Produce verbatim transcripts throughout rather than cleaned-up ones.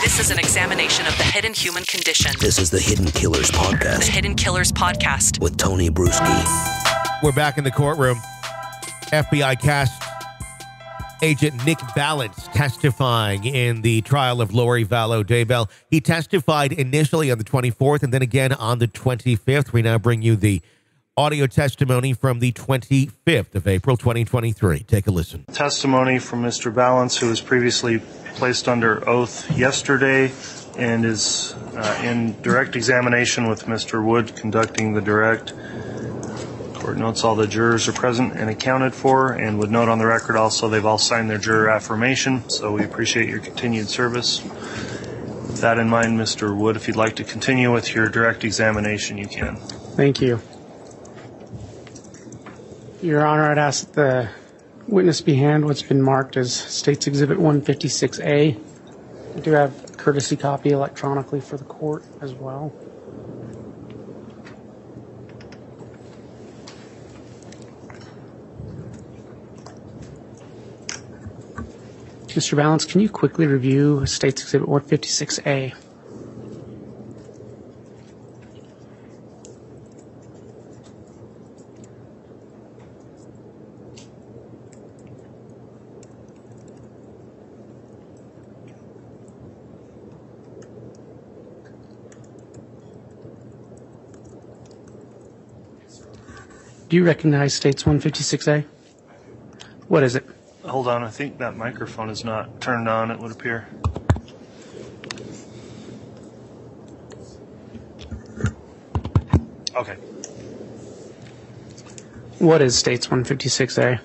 This is an examination of the hidden human condition. This is the Hidden Killers Podcast. The Hidden Killers Podcast. With Tony Brueski. We're back in the courtroom. F B I cast agent Nick Ballance testifying in the trial of Lori Vallow Daybell. He testified initially on the twenty-fourth and then again on the twenty-fifth. We now bring you the audio testimony from the twenty-fifth of April, twenty twenty-three. Take a listen. Testimony from Mister Ballance, who was previously placed under oath yesterday and is uh, in direct examination with Mister Wood conducting the direct. Court notes all the jurors are present and accounted for, and would note on the record also they've all signed their juror affirmation, so we appreciate your continued service. With that in mind, Mister Wood, if you'd like to continue with your direct examination, you can. Thank you. Your Honor, I'd ask that the witness be handed what's been marked as State's Exhibit one fifty-six A. I do have a courtesy copy electronically for the court as well. Mister Ballance, can you quickly review State's Exhibit one fifty-six A? Do you recognize State's one fifty-six A? What is it? Hold on, I think that microphone is not turned on, it would appear. Okay. What is State's one fifty-six A?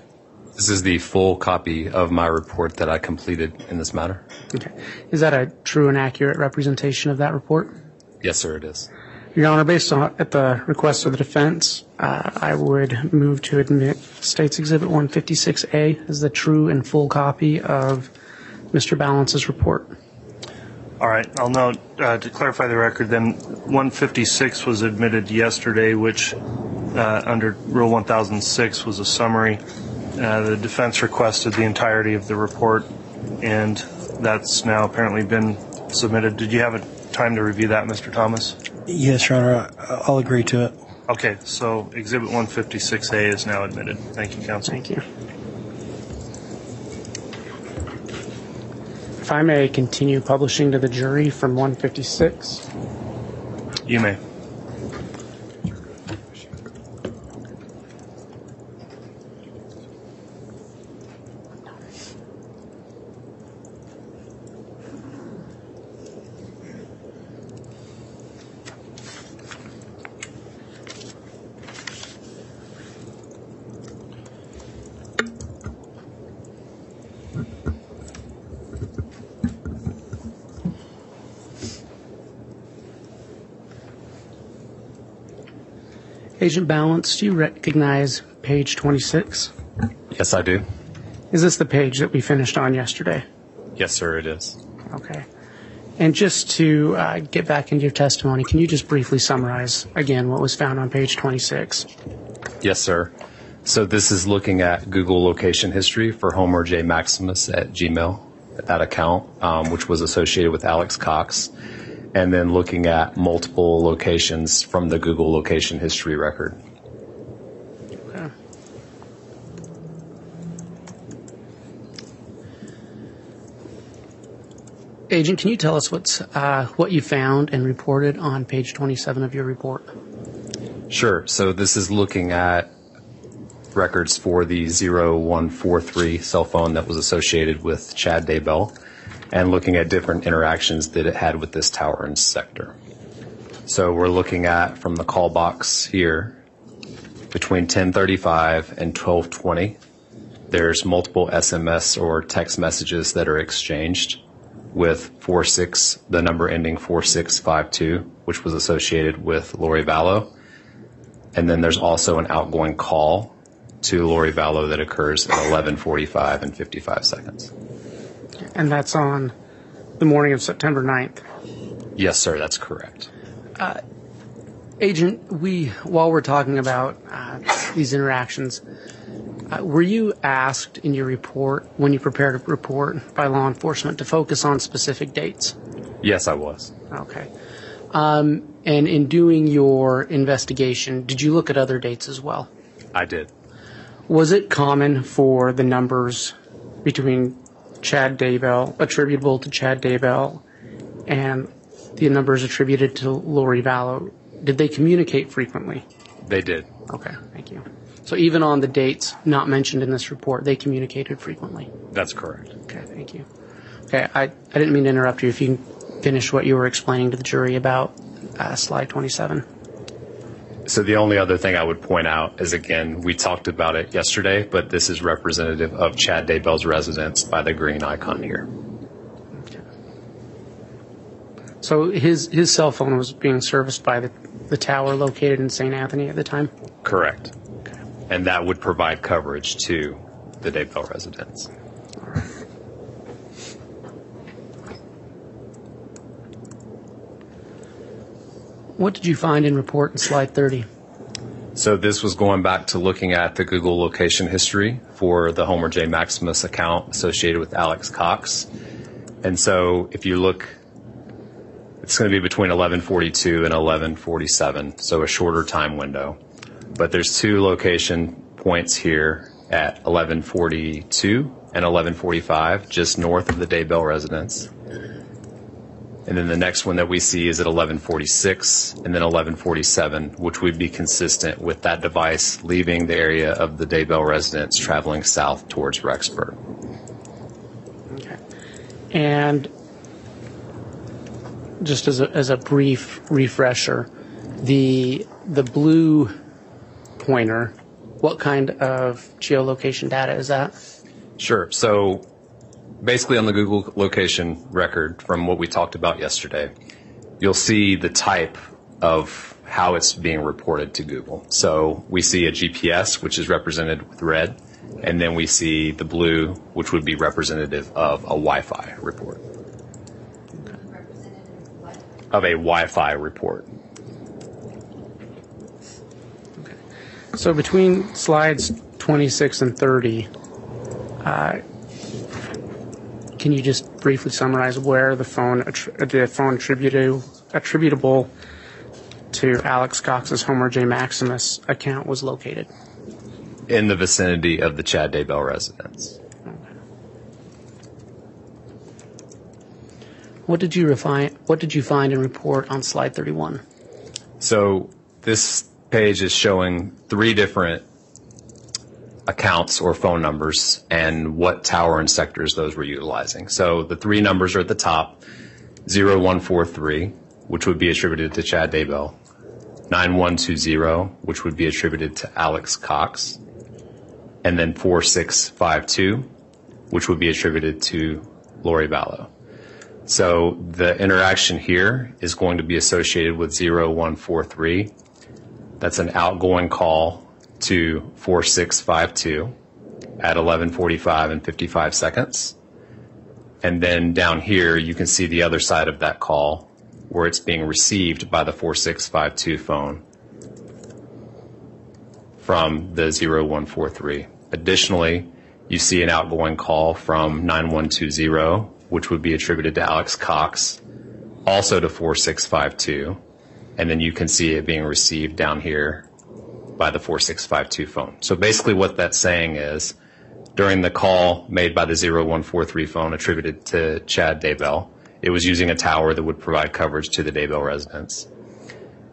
This is the full copy of my report that I completed in this matter. Okay. Is that a true and accurate representation of that report? Yes, sir, it is. Your Honor, based on at the request of the defense, uh, I would move to admit State's Exhibit one fifty-six A as the true and full copy of Mister Ballance's report. All right. I'll note, uh, to clarify the record, then one fifty-six was admitted yesterday, which uh, under Rule one thousand six was a summary. Uh, the defense requested the entirety of the report, and that's now apparently been submitted. Did you have a time to review that, Mister Thomas? Yes, Your Honor, I'll agree to it. Okay, so Exhibit one fifty-six A is now admitted. Thank you, counsel. Thank you. If I may continue publishing to the jury from one fifty-six. You may. Agent Ballance, do you recognize page twenty-six? Yes, I do. Is this the page that we finished on yesterday? Yes, sir, it is. Okay. And just to uh, get back into your testimony, can you just briefly summarize, again, what was found on page twenty-six? Yes, sir. So this is looking at Google location history for Homer J. Maximus at Gmail, that account, um, which was associated with Alex Cox. And then looking at multiple locations from the Google location history record. Okay. Agent, can you tell us what's uh, what you found and reported on page twenty-seven of your report? Sure. So this is looking at records for the zero one four three cell phone that was associated with Chad Daybell, and looking at different interactions that it had with this tower and sector. So we're looking at, from the call box here, between ten thirty-five and twelve twenty, there's multiple S M S or text messages that are exchanged with four six, the number ending four six five two, which was associated with Lori Vallow. And then there's also an outgoing call to Lori Vallow that occurs at eleven forty-five and fifty-five seconds. And that's on the morning of September ninth? Yes, sir, that's correct. Uh, Agent, we while we're talking about uh, these interactions, uh, were you asked in your report, when you prepared a report by law enforcement, to focus on specific dates? Yes, I was. Okay. Um, and in doing your investigation, did you look at other dates as well? I did. Was it common for the numbers between Chad Daybell, attributable to Chad Daybell, and the numbers attributed to Lori Vallow, did they communicate frequently? They did. Okay, thank you. So even on the dates not mentioned in this report, they communicated frequently? That's correct. Okay, thank you. Okay, I, I didn't mean to interrupt you. If you can finish what you were explaining to the jury about uh, slide twenty-seven. So the only other thing I would point out is, again, we talked about it yesterday, but this is representative of Chad Daybell's residence by the green icon here. Okay. So his his cell phone was being serviced by the, the tower located in Saint Anthony at the time? Correct. Okay. And that would provide coverage to the Daybell residence. All right. What did you find in report in slide thirty? So this was going back to looking at the Google location history for the Homer J. Maximus account associated with Alex Cox. And so if you look, it's going to be between eleven forty-two and eleven forty-seven, so a shorter time window. But there's two location points here at eleven forty-two and eleven forty-five, just north of the Daybell residence. And then the next one that we see is at eleven forty-six and then eleven forty-seven, which would be consistent with that device leaving the area of the Daybell residence traveling south towards Rexburg. Okay. And just as a, as a brief refresher, the the blue pointer, what kind of geolocation data is that? Sure. So basically on the Google location record from what we talked about yesterday, you'll see the type of how it's being reported to Google. So we see a G P S, which is represented with red, and then we see the blue, which would be representative of a Wi-Fi report. Okay. Of a Wi-Fi report. Okay. So between slides twenty-six and thirty, uh, can you just briefly summarize where the phone the phone attributed, attributable to Alex Cox's Homer J. Maximus account was located? In the vicinity of the Chad Daybell residence. Okay. What did you refine, What did you find in report on slide thirty-one? So this page is showing three different accounts or phone numbers and what tower and sectors those were utilizing. So the three numbers are at the top, zero one four three, which would be attributed to Chad Daybell, nine one two zero, which would be attributed to Alex Cox, and then four six five two, which would be attributed to Lori Vallow. So the interaction here is going to be associated with zero one four three. That's an outgoing call to four six five two at eleven forty-five and fifty-five seconds. And then down here, you can see the other side of that call where it's being received by the four six five two phone from the zero one four three. Additionally, you see an outgoing call from nine one two zero, which would be attributed to Alex Cox, also to four six five two. And then you can see it being received down here by the four six five two phone. So basically what that's saying is during the call made by the zero one four three phone attributed to Chad Daybell, it was using a tower that would provide coverage to the Daybell residence.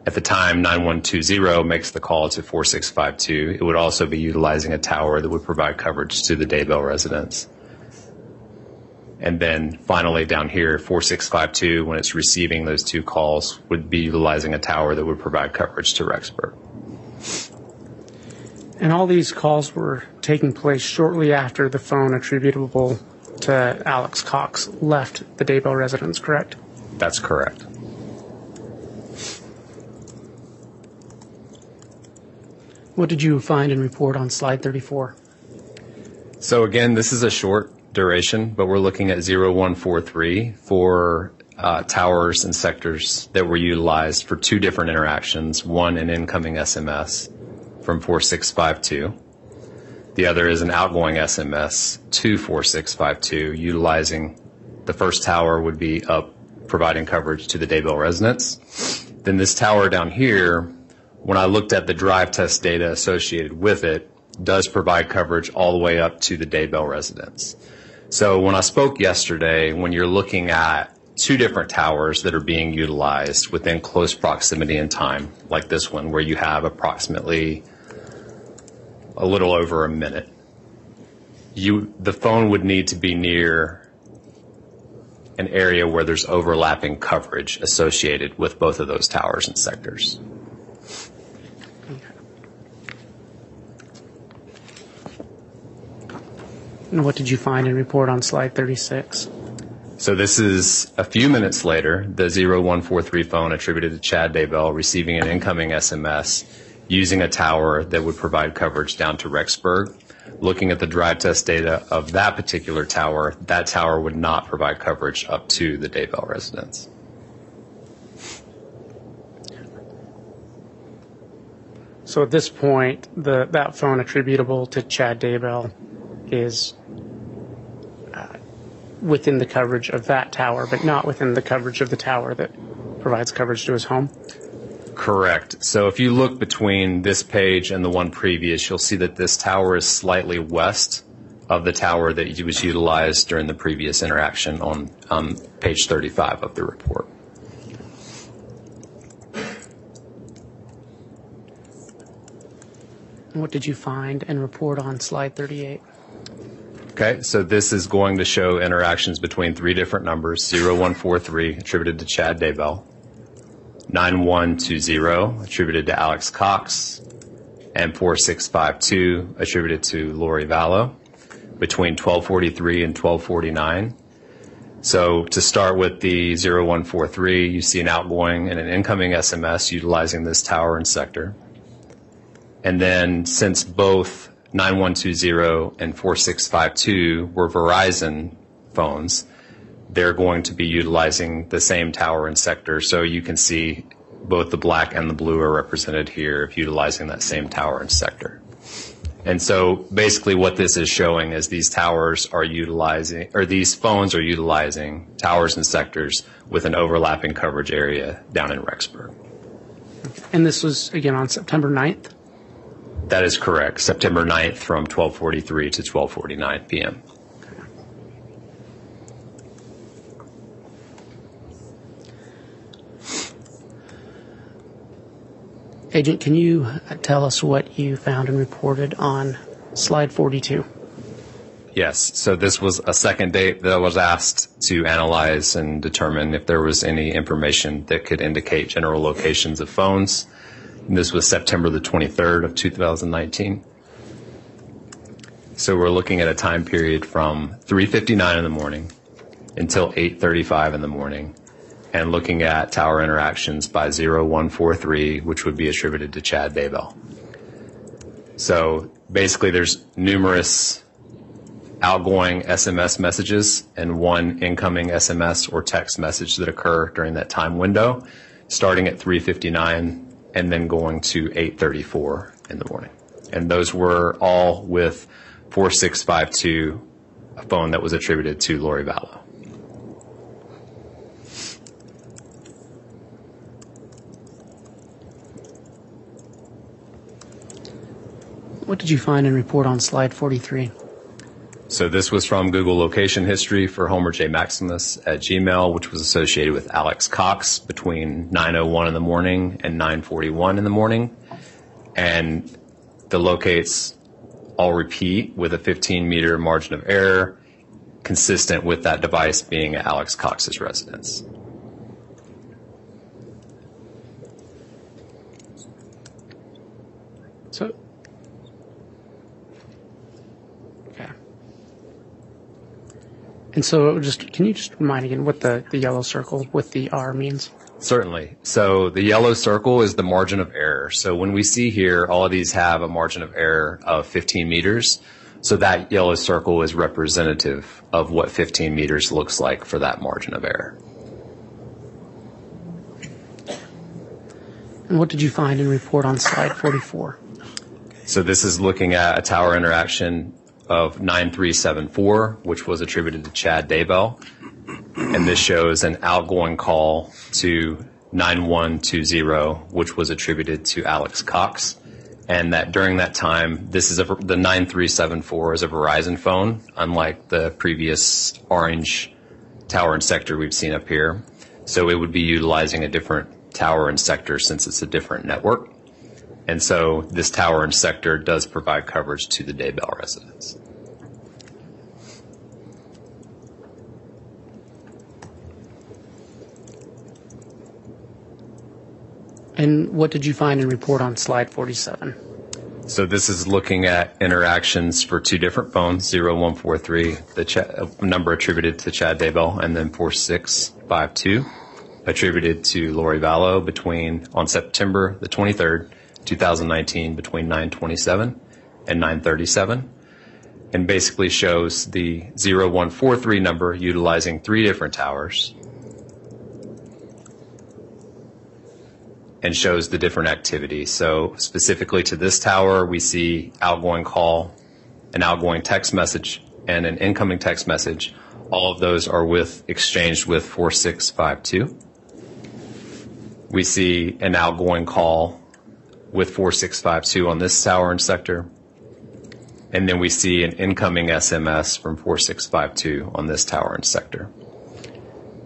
At the time nine one two zero makes the call to four six five two, it would also be utilizing a tower that would provide coverage to the Daybell residence. And then finally down here, four six five two, when it's receiving those two calls, would be utilizing a tower that would provide coverage to Rexburg. And all these calls were taking place shortly after the phone attributable to Alex Cox left the Daybell residence, correct? That's correct. What did you find in report on slide thirty-four? So again, this is a short duration, but we're looking at zero one four three for Uh, towers and sectors that were utilized for two different interactions, one an incoming S M S from four six five two. The other is an outgoing S M S to four six five two, utilizing the first tower would be up providing coverage to the Daybell residents. Then this tower down here, when I looked at the drive test data associated with it, does provide coverage all the way up to the Daybell residents. So when I spoke yesterday, when you're looking at two different towers that are being utilized within close proximity in time, like this one where you have approximately a little over a minute, you the phone would need to be near an area where there's overlapping coverage associated with both of those towers and sectors. And what did you find and report on slide thirty-six? So this is a few minutes later, the zero one four three phone attributed to Chad Daybell receiving an incoming S M S using a tower that would provide coverage down to Rexburg. Looking at the drive test data of that particular tower, that tower would not provide coverage up to the Daybell residents. So at this point, the that phone attributable to Chad Daybell is within the coverage of that tower, but not within the coverage of the tower that provides coverage to his home? Correct. So if you look between this page and the one previous, you'll see that this tower is slightly west of the tower that was utilized during the previous interaction on um, page thirty-five of the report. What did you find and report on slide thirty-eight? Okay, so this is going to show interactions between three different numbers, zero one four three attributed to Chad Daybell, nine one two zero attributed to Alex Cox, and four six five two attributed to Lori Vallow between twelve forty-three and twelve forty-nine. So to start with the zero one four three, you see an outgoing and an incoming S M S utilizing this tower and sector. And then since both nine one two zero and four six five two were Verizon phones, they're going to be utilizing the same tower and sector. So you can see both the black and the blue are represented here utilizing that same tower and sector. And so basically what this is showing is these towers are utilizing, or these phones are utilizing towers and sectors with an overlapping coverage area down in Rexburg. And this was, again, on September ninth? That is correct. September ninth from twelve forty-three to twelve forty-nine p m Agent, can you tell us what you found and reported on slide forty-two? Yes. So this was a second date that I was asked to analyze and determine if there was any information that could indicate general locations of phones. This was September the twenty-third of two thousand nineteen. So we're looking at a time period from three fifty-nine in the morning until eight thirty-five in the morning, and looking at tower interactions by zero one four three, which would be attributed to Chad Daybell. So basically there's numerous outgoing S M S messages and one incoming S M S or text message that occur during that time window, starting at three fifty-nine and then going to eight thirty-four in the morning. And those were all with four six five two, a phone that was attributed to Lori Vallow. What did you find and report on slide forty-three? So this was from Google location history for Homer J. Maximus at Gmail, which was associated with Alex Cox between nine oh one in the morning and nine forty-one in the morning. And the locates all repeat with a fifteen meter margin of error, consistent with that device being at Alex Cox's residence. So. And so just, can you just remind again what the, the yellow circle with the R means? Certainly. So the yellow circle is the margin of error. So when we see here, all of these have a margin of error of fifteen meters. So that yellow circle is representative of what fifteen meters looks like for that margin of error. And what did you find and report on slide forty-four? So this is looking at a tower interaction of nine three seven four, which was attributed to Chad Daybell. and this shows an outgoing call to nine one two zero, which was attributed to Alex Cox, and that during that time, this is a, the nine three seven four is a Verizon phone, unlike the previous orange tower and sector we've seen up here. So it would be utilizing a different tower and sector since it's a different network. And so this tower and sector does provide coverage to the Daybell residents. And what did you find and report on slide forty-seven? So this is looking at interactions for two different phones, zero one four three, the ch- number attributed to Chad Daybell, and then four six five two, attributed to Lori Vallow between on September the twenty-third, two thousand nineteen, between nine twenty-seven and nine thirty-seven, and basically shows the zero one four three number utilizing three different towers, and shows the different activity. So specifically to this tower, we see outgoing call, an outgoing text message, and an incoming text message. All of those are with exchanged with four six five two. We see an outgoing call with four six five two on this tower and sector. And then we see an incoming S M S from four six five two on this tower and sector.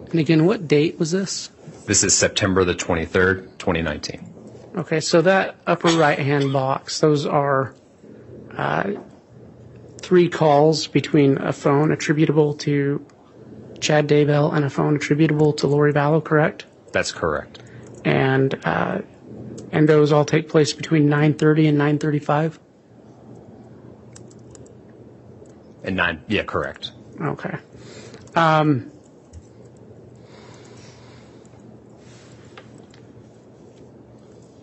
And again, what date was this? This is September the twenty-third, twenty nineteen. Okay, so that upper right-hand box, those are uh, three calls between a phone attributable to Chad Daybell and a phone attributable to Lori Vallow, correct? That's correct. And uh, and those all take place between nine thirty and nine thirty-five? And nine, yeah, correct. Okay. Um,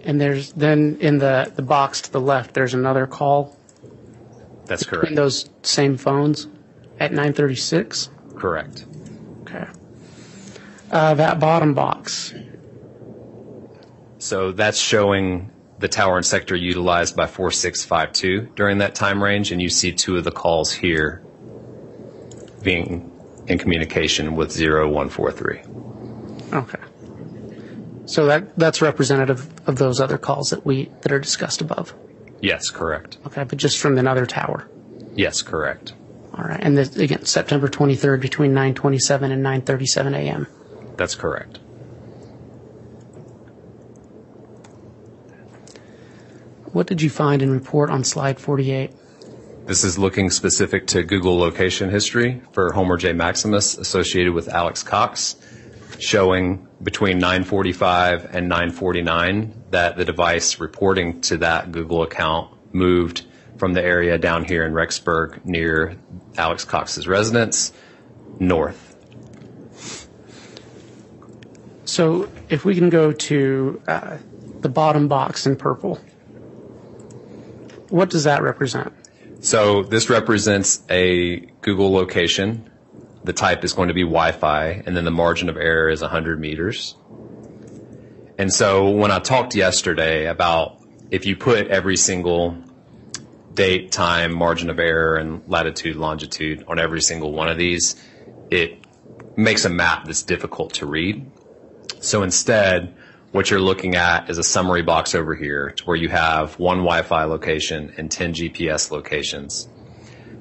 And there's then in the, the box to the left, there's another call. That's correct. In those same phones at nine thirty-six? Correct. Okay. Uh, that bottom box. So that's showing the tower and sector utilized by four six five two during that time range, and you see two of the calls here being in communication with zero one four three. Okay. So that, that's representative of those other calls that we that are discussed above? Yes, correct. Okay, but just from another tower? Yes, correct. All right, and this, again, September twenty-third between nine twenty-seven and nine thirty-seven a.m.? That's correct. What did you find and report on slide forty-eight? This is looking specific to Google location history for Homer J. Maximus associated with Alex Cox, showing between nine forty-five and nine forty-nine that the device reporting to that Google account moved from the area down here in Rexburg near Alex Cox's residence north. So if we can go to uh, the bottom box in purple, what does that represent? So this represents a Google location. The type is going to be Wi-Fi, and then the margin of error is one hundred meters. And so when I talked yesterday about if you put every single date, time, margin of error, and latitude, longitude on every single one of these, it makes a map that's difficult to read. So instead, what you're looking at is a summary box over here to where you have one Wi-Fi location and ten G P S locations.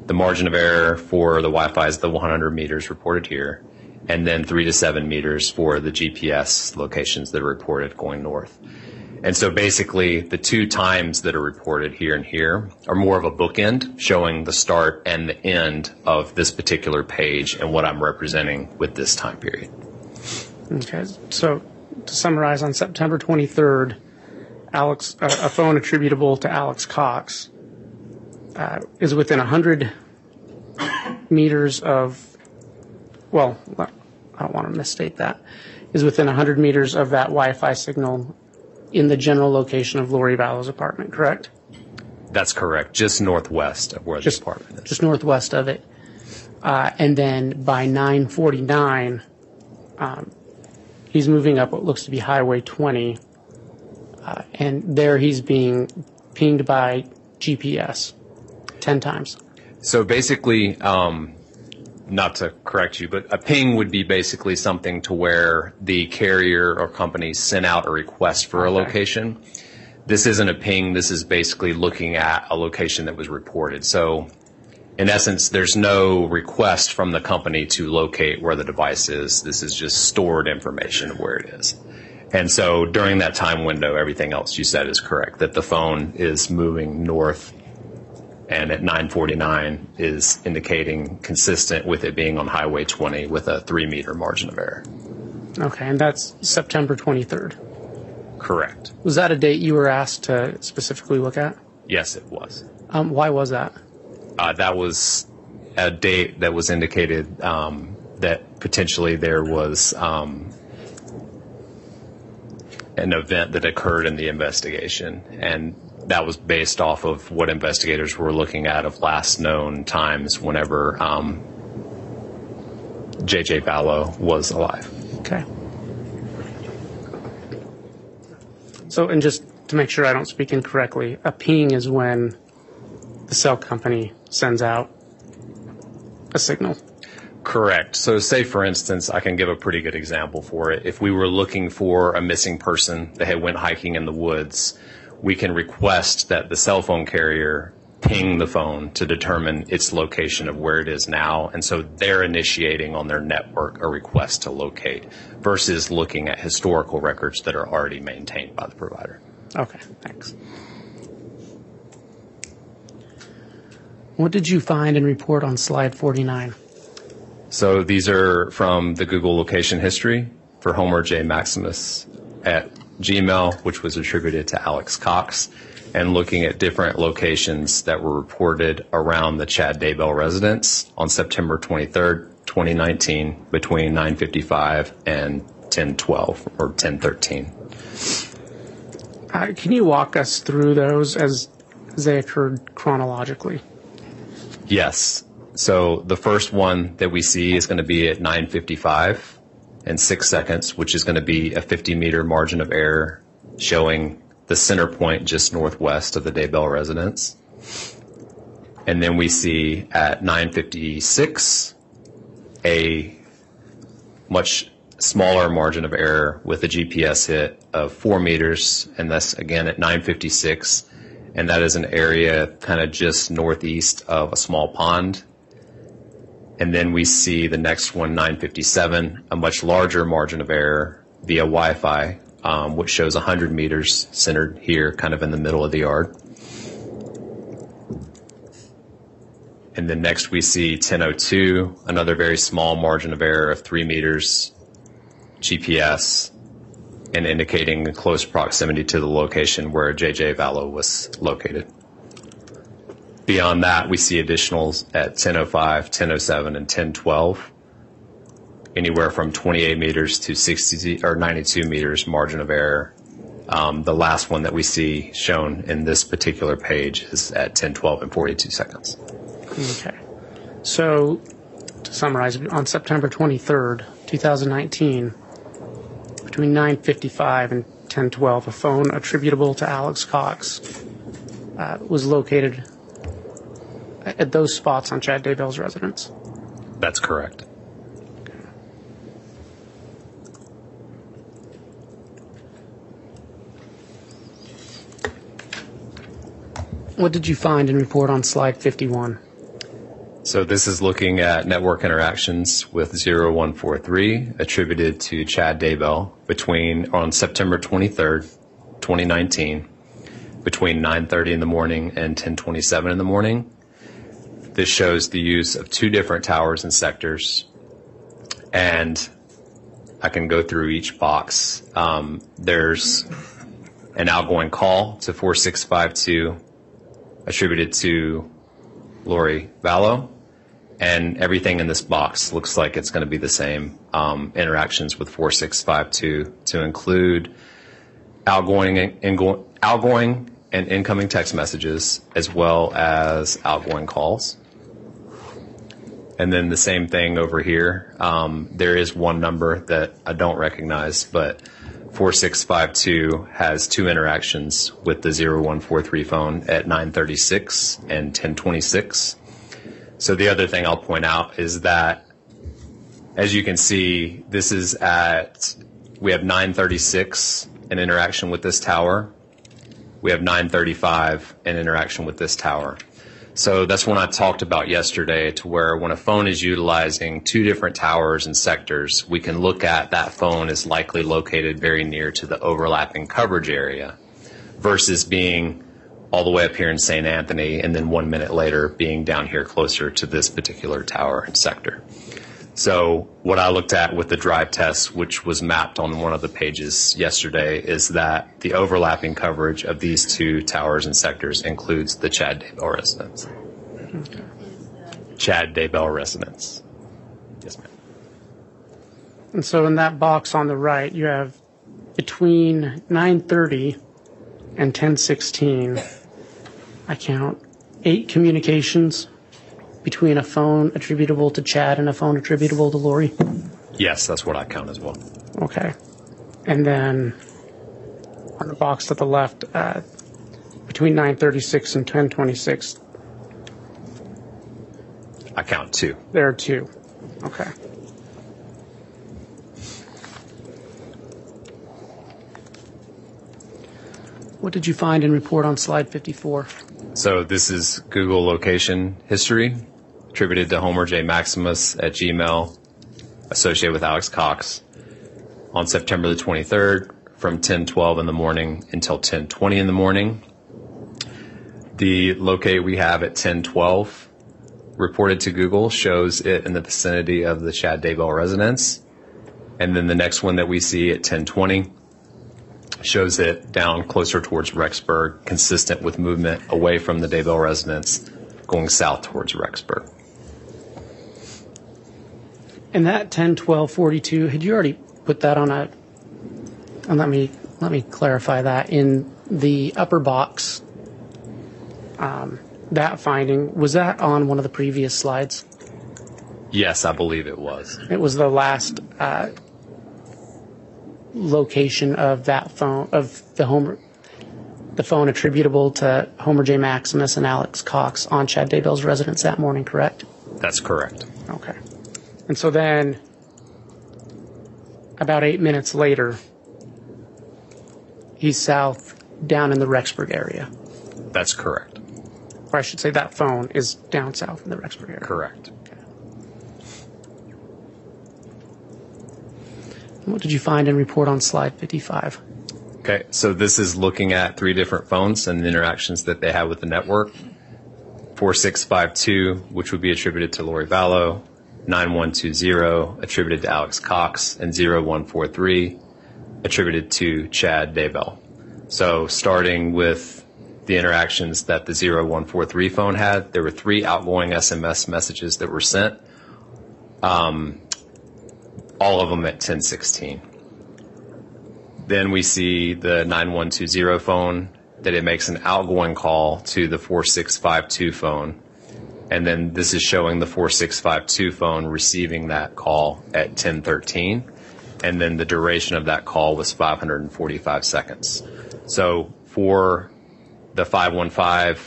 The margin of error for the Wi-Fi is the one hundred meters reported here, and then three to seven meters for the G P S locations that are reported going north. And so basically the two times that are reported here and here are more of a bookend showing the start and the end of this particular page and what I'm representing with this time period. Okay, so to summarize, on September twenty-third, Alex, uh, a phone attributable to Alex Cox Uh, is within one hundred meters of, well, I don't want to misstate that, is within one hundred meters of that Wi-Fi signal in the general location of Lori Vallow's apartment, correct? That's correct, just northwest of where just, the apartment is. Just northwest of it. Uh, and then by nine forty-nine, um, he's moving up what looks to be Highway twenty, uh, and there he's being pinged by G P S ten times. So basically, um, not to correct you, but a ping would be basically something to where the carrier or company sent out a request for okay. a location. This isn't a ping. This is basically looking at a location that was reported. So in essence, there's no request from the company to locate where the device is. This is just stored information of where it is. And so during that time window, everything else you said is correct, that the phone is moving north and at nine forty-nine is indicating consistent with it being on Highway twenty with a three-meter margin of error. Okay, and that's September twenty-third? Correct. Was that a date you were asked to specifically look at? Yes, it was. Um, why was that? Uh, that was a date that was indicated um, that potentially there was um, an event that occurred in the investigation, and that was based off of what investigators were looking at of last known times whenever um, J J. Vallow was alive. Okay. So, and just to make sure I don't speak incorrectly, a ping is when the cell company sends out a signal. Correct. So, say, for instance, I can give a pretty good example for it. If we were looking for a missing person that had went hiking in the woods, we can request that the cell phone carrier ping the phone to determine its location of where it is now. And so they're initiating on their network a request to locate versus looking at historical records that are already maintained by the provider. Okay, thanks. What did you find and report on slide forty-nine? So these are from the Google location history for Homer J. Maximus at Gmail, which was attributed to Alex Cox, and looking at different locations that were reported around the Chad Daybell residence on September twenty-third, twenty nineteen, between nine fifty-five and ten twelve or ten thirteen. Uh, can you walk us through those as, as they occurred chronologically? Yes. So the first one that we see is going to be at nine fifty-five. And six seconds, which is going to be a fifty-meter margin of error showing the center point just northwest of the Daybell residence. And then we see at nine fifty-six a much smaller margin of error with a G P S hit of four meters, and that's again at nine fifty-six, and that is an area kind of just northeast of a small pond. And then we see the next one, nine fifty-seven, a much larger margin of error via Wi-Fi, um, which shows one hundred meters centered here, kind of in the middle of the yard. And then next we see ten oh two, another very small margin of error of three meters, G P S, and indicating the close proximity to the location where J J. Vallow was located. Beyond that, we see additionals at ten oh five, ten oh seven, and ten twelve, anywhere from twenty-eight meters to sixty or ninety-two meters margin of error. Um, the last one that we see shown in this particular page is at ten twelve and forty-two seconds. Okay. So to summarize, on September twenty-third, twenty nineteen, between nine fifty-five and ten twelve, a phone attributable to Alex Cox uh, was located at those spots on Chad Daybell's residence. That's correct. What did you find and report on slide fifty-one? So this is looking at network interactions with zero one four three attributed to Chad Daybell between on September twenty-third, twenty nineteen, between nine thirty in the morning and ten twenty-seven in the morning. This shows the use of two different towers and sectors, and I can go through each box. Um, there's an outgoing call to four six five two attributed to Lori Vallow, and everything in this box looks like it's going to be the same um, interactions with four six five two to include outgoing and ingo- outgoing and incoming text messages as well as outgoing calls. And then the same thing over here. Um, there is one number that I don't recognize, but four six five two has two interactions with the zero one four three phone at nine thirty-six and ten twenty-six. So the other thing I'll point out is that, as you can see, this is at, we have nine thirty-six in interaction with this tower. We have nine thirty-five in interaction with this tower. So that's one I talked about yesterday, to where when a phone is utilizing two different towers and sectors, we can look at that phone is likely located very near to the overlapping coverage area versus being all the way up here in Saint Anthony and then one minute later being down here closer to this particular tower and sector. So what I looked at with the drive test, which was mapped on one of the pages yesterday, is that the overlapping coverage of these two towers and sectors includes the Chad Daybell residence. Okay. Chad Daybell residence. Yes, ma'am. And so in that box on the right, you have between nine thirty and ten sixteen, I count eight communications between a phone attributable to Chad and a phone attributable to Lori? Yes, that's what I count as well. Okay. And then on the box to the left, uh, between nine thirty-six and ten twenty-six. I count two. There are two. Okay. What did you find and report on slide fifty-four? So this is Google location history attributed to Homer J. Maximus at Gmail, associated with Alex Cox, on September the twenty-third from ten twelve in the morning until ten twenty in the morning. The locate we have at ten twelve reported to Google shows it in the vicinity of the Chad Daybell residence. And then the next one that we see at ten twenty shows it down closer towards Rexburg, consistent with movement away from the Daybell residence, going south towards Rexburg. And that ten twelve forty-two, had you already put that on a, and let me let me clarify that, in the upper box, um, that finding, was that on one of the previous slides? Yes, I believe it was. It was the last uh location of that phone, of the Homer, the phone attributable to Homer J. Maximus and Alex Cox on Chad Daybell's residence that morning, correct? That's correct. Okay. And so then about eight minutes later, he's south down in the Rexburg area. That's correct. Or I should say that phone is down south in the Rexburg area. Correct. What did you find and report on slide fifty-five? Okay, so this is looking at three different phones and the interactions that they had with the network. four six five two, which would be attributed to Lori Vallow, nine one two zero, attributed to Alex Cox, and zero one four three, attributed to Chad Daybell. So starting with the interactions that the zero one four three phone had, there were three outgoing S M S messages that were sent. Um... all of them at ten sixteen. Then we see the nine one two zero phone, that it makes an outgoing call to the four six five two phone. And then this is showing the four six five two phone receiving that call at ten thirteen. And then the duration of that call was five hundred forty-five seconds. So for the five one five,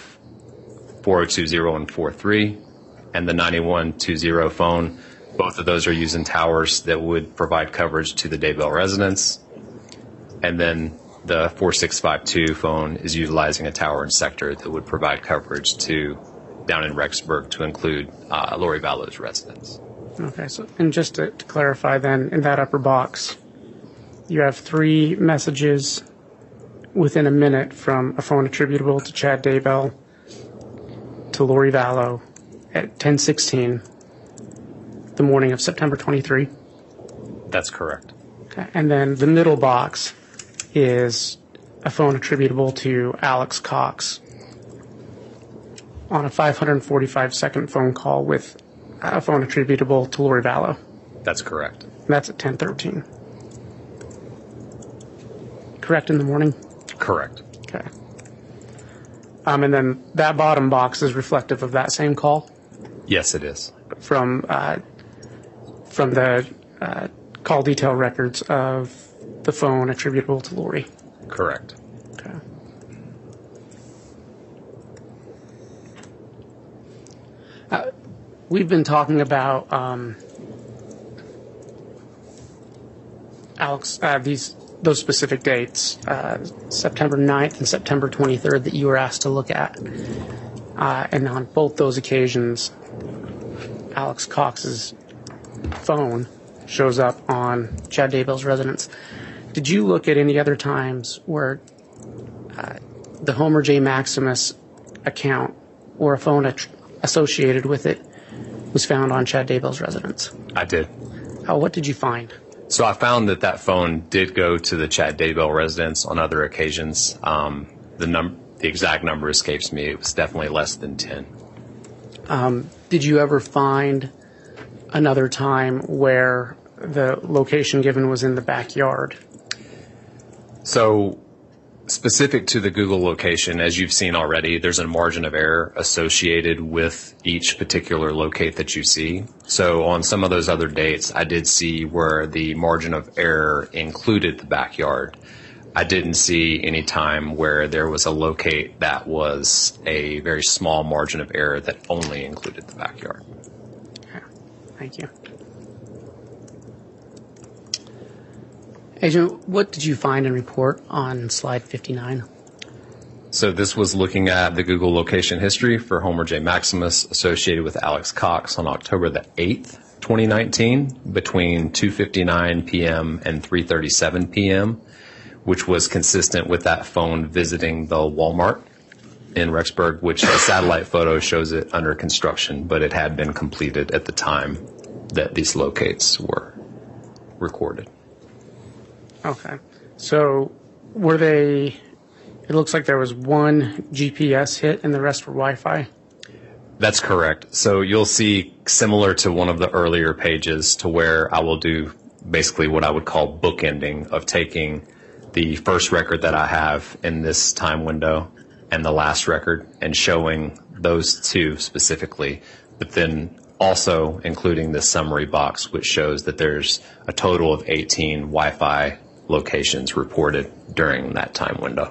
four oh two, oh one four three and the nine one two zero phone, both of those are using towers that would provide coverage to the Daybell residence. And then the four six five two phone is utilizing a tower and sector that would provide coverage to down in Rexburg to include uh, Lori Vallow's residence. Okay, so and just to, to clarify then, in that upper box, you have three messages within a minute from a phone attributable to Chad Daybell to Lori Vallow at ten sixteen. The morning of September twenty-third. That's correct. Okay. And then the middle box is a phone attributable to Alex Cox on a five hundred forty-five second phone call with a phone attributable to Lori Vallow. That's correct. And that's at ten thirteen. Correct in the morning? Correct. Okay. Um, and then that bottom box is reflective of that same call? Yes, it is. From uh, from the uh, call detail records of the phone attributable to Lori. Correct. Okay. Uh, we've been talking about um, Alex, uh, these those specific dates, uh, September ninth and September twenty-third, that you were asked to look at. Uh, and on both those occasions, Alex Cox's phone shows up on Chad Daybell's residence. Did you look at any other times where uh, the Homer J. Maximus account or a phone at- associated with it was found on Chad Daybell's residence? I did. Uh, what did you find? So I found that that phone did go to the Chad Daybell residence on other occasions. Um, the num- the exact number escapes me. It was definitely less than ten. Um, did you ever find another time where the location given was in the backyard? So specific to the Google location, as you've seen already, there's a margin of error associated with each particular locate that you see. So on some of those other dates, I did see where the margin of error included the backyard. I didn't see any time where there was a locate that was a very small margin of error that only included the backyard. Thank you. Agent, what did you find and report on slide fifty-nine? So this was looking at the Google location history for Homer J. Maximus associated with Alex Cox on October the eighth, twenty nineteen, between two fifty-nine p.m. and three thirty-seven p.m., which was consistent with that phone visiting the Walmart in Rexburg, which a satellite photo shows it under construction, but it had been completed at the time that these locates were recorded. Okay. So were they, it looks like there was one G P S hit and the rest were Wi-Fi? That's correct. So you'll see, similar to one of the earlier pages, to where I will do basically what I would call bookending of taking the first record that I have in this time window and the last record and showing those two specifically, but then also including the summary box, which shows that there's a total of eighteen Wi-Fi locations reported during that time window.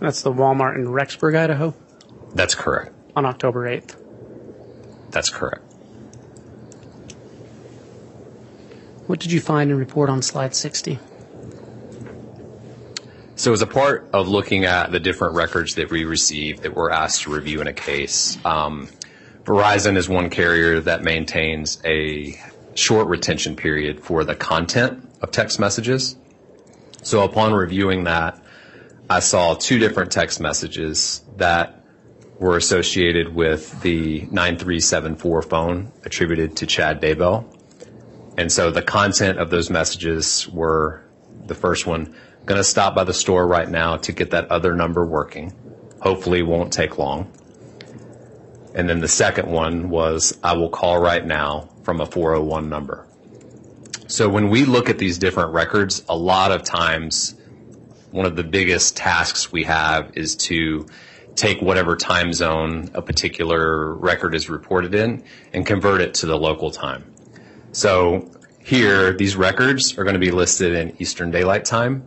That's the Walmart in Rexburg, Idaho? That's correct. On October eighth? That's correct. What did you find and report on slide sixty? So as a part of looking at the different records that we receive that we're asked to review in a case, um, Verizon is one carrier that maintains a short retention period for the content of text messages. So upon reviewing that, I saw two different text messages that were associated with the nine three seven four phone attributed to Chad Daybell. And so the content of those messages were, the first one, "Going to stop by the store right now to get that other number working. Hopefully won't take long." And then the second one was, "I will call right now from a four oh one number." So when we look at these different records, a lot of times one of the biggest tasks we have is to take whatever time zone a particular record is reported in and convert it to the local time. So here, these records are going to be listed in Eastern Daylight Time.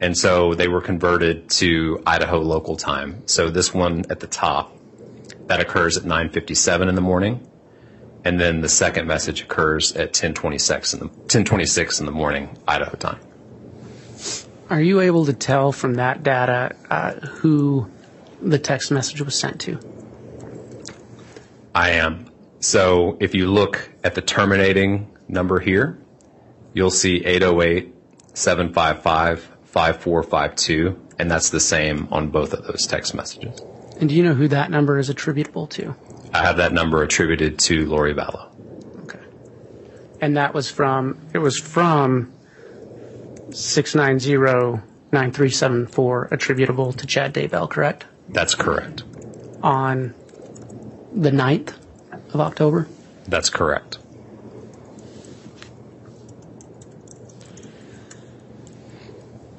And so they were converted to Idaho local time. So this one at the top, that occurs at nine fifty-seven in the morning. And then the second message occurs at ten twenty-six in the, ten twenty-six in the morning, Idaho time. Are you able to tell from that data uh, who the text message was sent to? I am. So if you look at the terminating number here, you'll see eight oh eight, seven five five, five four five two, and that's the same on both of those text messages. And do you know who that number is attributable to? I have that number attributed to Lori Vallow. Okay. And that was from, it was from six nine zero, nine three seven four attributable to Chad Daybell, correct? That's correct. On the ninth of October? That's correct.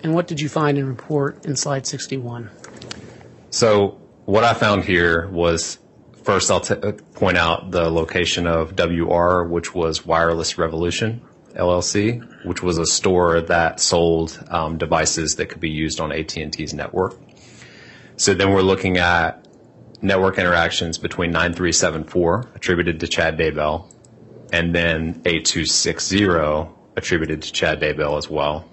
And what did you find and report in slide sixty-one? So what I found here was, first I'll t- point out the location of W R, which was Wireless Revolution, L L C, which was a store that sold um, devices that could be used on A T and T's network. So then we're looking at network interactions between nine three seven four, attributed to Chad Daybell, and then eight two six zero, attributed to Chad Daybell as well.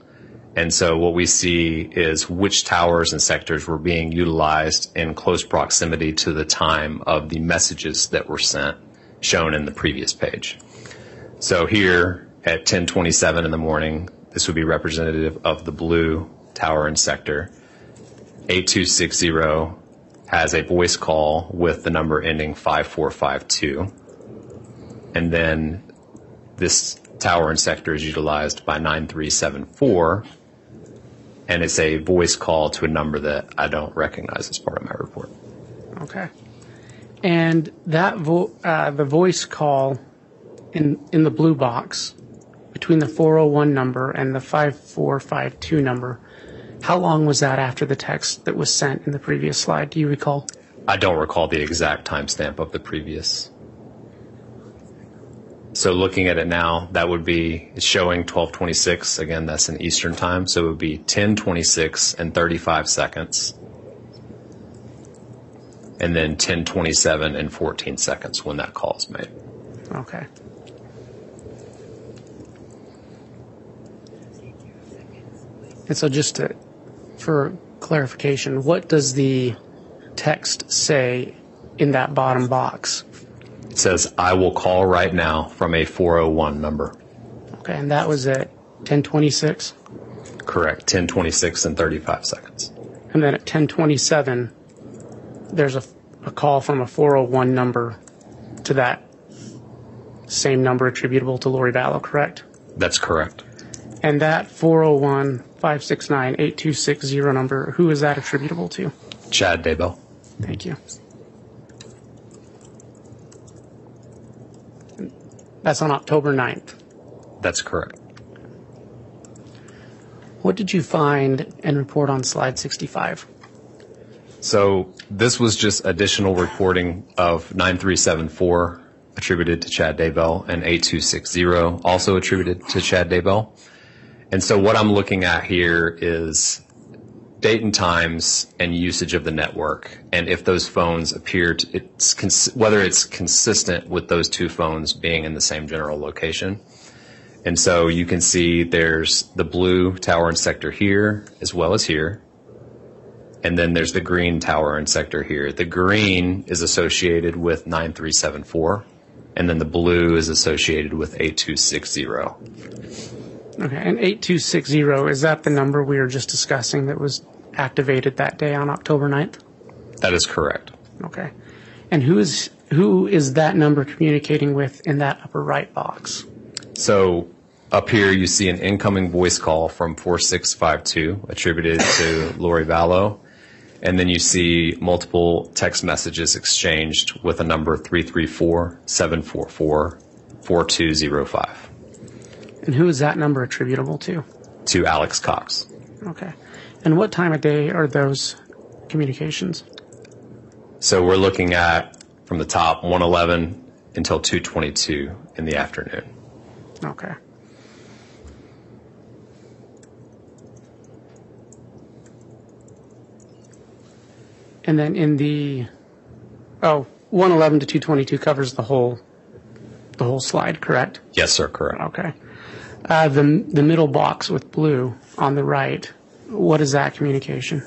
And so what we see is which towers and sectors were being utilized in close proximity to the time of the messages that were sent, shown in the previous page. So here at ten twenty-seven in the morning, this would be representative of the blue tower and sector. eight two six zero has a voice call with the number ending five four five two. And then this tower and sector is utilized by nine three seven four. And it's a voice call to a number that I don't recognize as part of my report. Okay. And that vo uh, the voice call in, in the blue box between the four oh one number and the five four five two number, how long was that after the text that was sent in the previous slide? Do you recall? I don't recall the exact timestamp of the previous. So looking at it now, that would be, it's showing twelve twenty-six. Again, that's in Eastern time. So it would be ten twenty-six and thirty-five seconds. And then ten twenty-seven and fourteen seconds when that call is made. Okay. And so just to, for clarification, what does the text say in that bottom box? It says, I will call right now from a four oh one number. Okay, and that was at ten twenty-six? Correct, ten twenty-six and thirty-five seconds. And then at ten twenty-seven, there's a, a call from a four oh one number to that same number attributable to Lori Vallow, correct? That's correct. And that four oh one, five six nine, eight two six zero number, who is that attributable to? Chad Daybell. Thank you. That's on October ninth. That's correct. What did you find and report on slide sixty-five? So this was just additional reporting of nine three seven four, attributed to Chad Daybell, and eight two six zero, also attributed to Chad Daybell. And so what I'm looking at here is date and times and usage of the network, and if those phones appear to, it's cons whether it's consistent with those two phones being in the same general location. And so you can see there's the blue tower and sector here as well as here, and then there's the green tower and sector here. The green is associated with nine three seven four, and then the blue is associated with eight two six zero. Okay, and eight two six zero, is that the number we were just discussing that was activated that day on October ninth? That is correct. Okay. And who is who is that number communicating with in that upper right box? So up here you see an incoming voice call from four six five two attributed to Lori Vallow, and then you see multiple text messages exchanged with a number three three four, seven four four, four two zero five. And who is that number attributable to? To Alex Cox. Okay. And what time of day are those communications? So we're looking at, from the top, one eleven until two twenty-two in the afternoon. Okay. And then in the, oh, one eleven to two twenty-two covers the whole, the whole slide, correct? Yes, sir, correct. Okay. Uh, the, the middle box with blue on the right, what is that communication?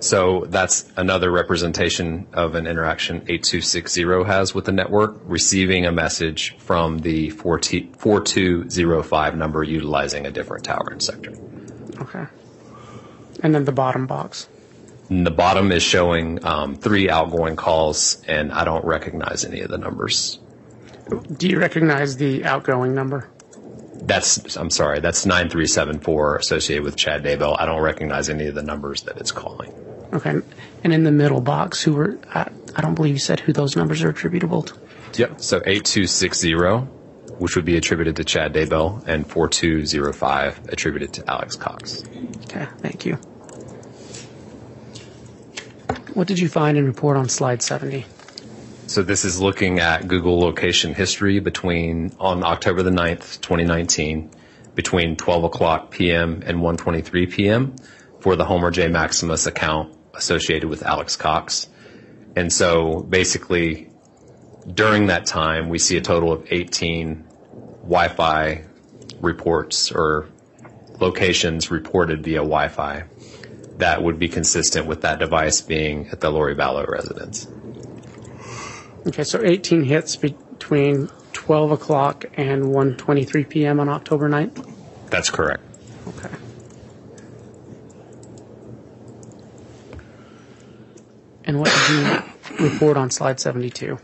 So that's another representation of an interaction eight two six zero has with the network, receiving a message from the four two zero five number utilizing a different tower and sector. Okay. And then the bottom box? And the bottom is showing um, three outgoing calls, and I don't recognize any of the numbers. Do you recognize the outgoing number? That's, I'm sorry, that's nine three seven four associated with Chad Daybell. I don't recognize any of the numbers that it's calling. Okay. And in the middle box, who were, I, I don't believe you said who those numbers are attributable to. Yep. So eight two six zero, which would be attributed to Chad Daybell, and four two zero five attributed to Alex Cox. Okay. Thank you. What did you find and report on slide seventy? So this is looking at Google location history between on October the ninth, twenty nineteen, between twelve o'clock p m and one twenty-three p m for the Homer J. Maximus account associated with Alex Cox. And so basically during that time, we see a total of eighteen Wi-Fi reports or locations reported via Wi-Fi that would be consistent with that device being at the Lori Vallow residence. Okay, so eighteen hits between twelve o'clock and one twenty-three p.m. on October ninth? That's correct. Okay. And what did you report on slide seventy-two?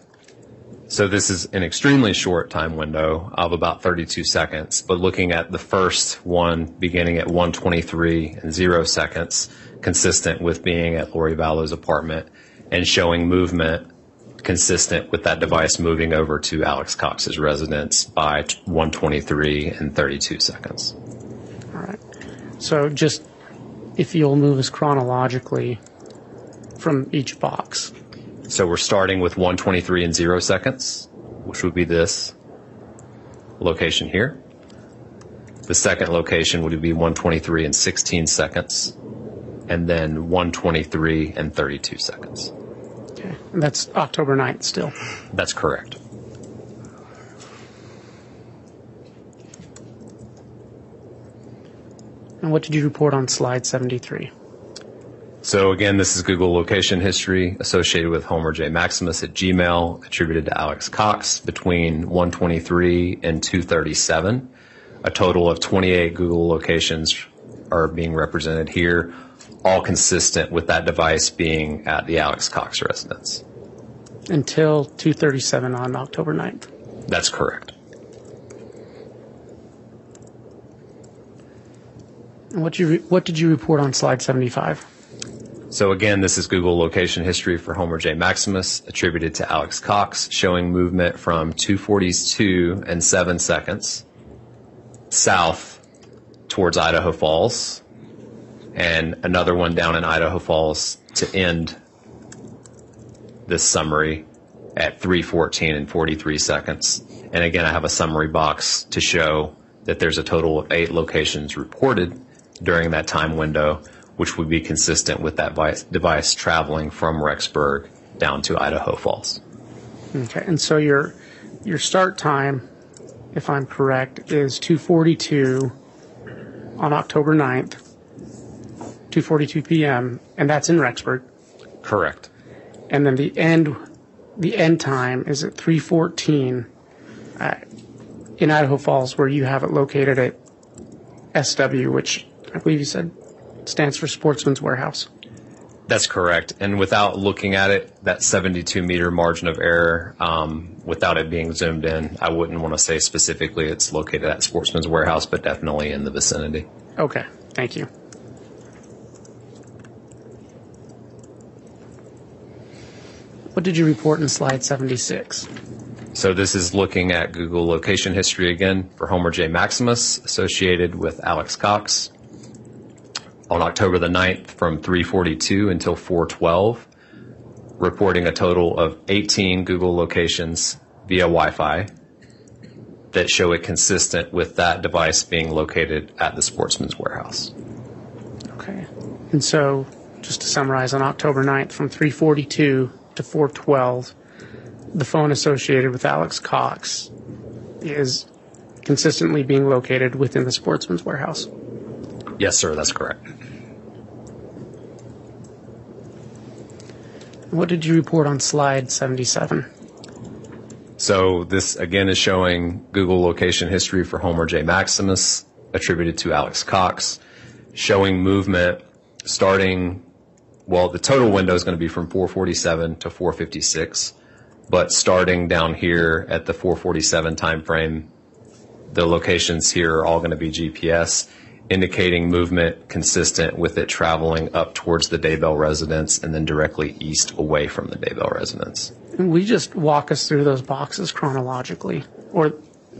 So this is an extremely short time window of about thirty-two seconds, but looking at the first one beginning at one twenty-three and zero seconds, consistent with being at Lori Vallow's apartment and showing movement consistent with that device moving over to Alex Cox's residence by one twenty-three and thirty-two seconds. All right. So just if you'll move us chronologically from each box. So we're starting with one twenty-three and zero seconds, which would be this location here. The second location would be one twenty-three and sixteen seconds, and then one twenty-three and thirty-two seconds. Okay, and that's October ninth still? That's correct. And what did you report on slide seventy-three? So again, this is Google location history associated with Homer J. Maximus at Gmail, attributed to Alex Cox between one twenty-three and two thirty-seven. A total of twenty-eight Google locations are being represented here, all consistent with that device being at the Alex Cox residence. Until two thirty-seven on October ninth. That's correct. And what did you, what did you report on slide seventy-five? So again, this is Google location history for Homer J. Maximus, attributed to Alex Cox, showing movement from two forty-two and seven seconds south towards Idaho Falls, and another one down in Idaho Falls to end this summary at three fourteen and forty-three seconds. And again, I have a summary box to show that there's a total of eight locations reported during that time window, which would be consistent with that device traveling from Rexburg down to Idaho Falls. Okay, and so your your start time, if I'm correct, is two forty-two on October ninth, two forty-two p.m., and that's in Rexburg. Correct. And then the end the end time is at three fourteen uh, in Idaho Falls, where you have it located at S W, which I believe you said stands for Sportsman's Warehouse. That's correct. And without looking at it, that seventy-two meter margin of error, um, without it being zoomed in, I wouldn't want to say specifically it's located at Sportsman's Warehouse, but definitely in the vicinity. Okay. Thank you. What did you report in slide seventy-six? So this is looking at Google location history again for Homer J. Maximus associated with Alex Cox. On October the ninth from three forty-two until four twelve, reporting a total of eighteen Google locations via Wi-Fi that show it consistent with that device being located at the Sportsman's Warehouse. Okay. And so just to summarize, on October ninth from three forty-two to four twelve, the phone associated with Alex Cox is consistently being located within the Sportsman's Warehouse. Yes, sir, that's correct. What did you report on slide seventy-seven? So this, again, is showing Google location history for Homer J. Maximus, attributed to Alex Cox, showing movement starting, well, the total window is going to be from four forty-seven to four fifty-six, but starting down here at the four forty-seven time frame, the locations here are all going to be G P S, indicating movement consistent with it traveling up towards the Daybell residence and then directly east away from the Daybell residence. And we just walk us through those boxes chronologically, or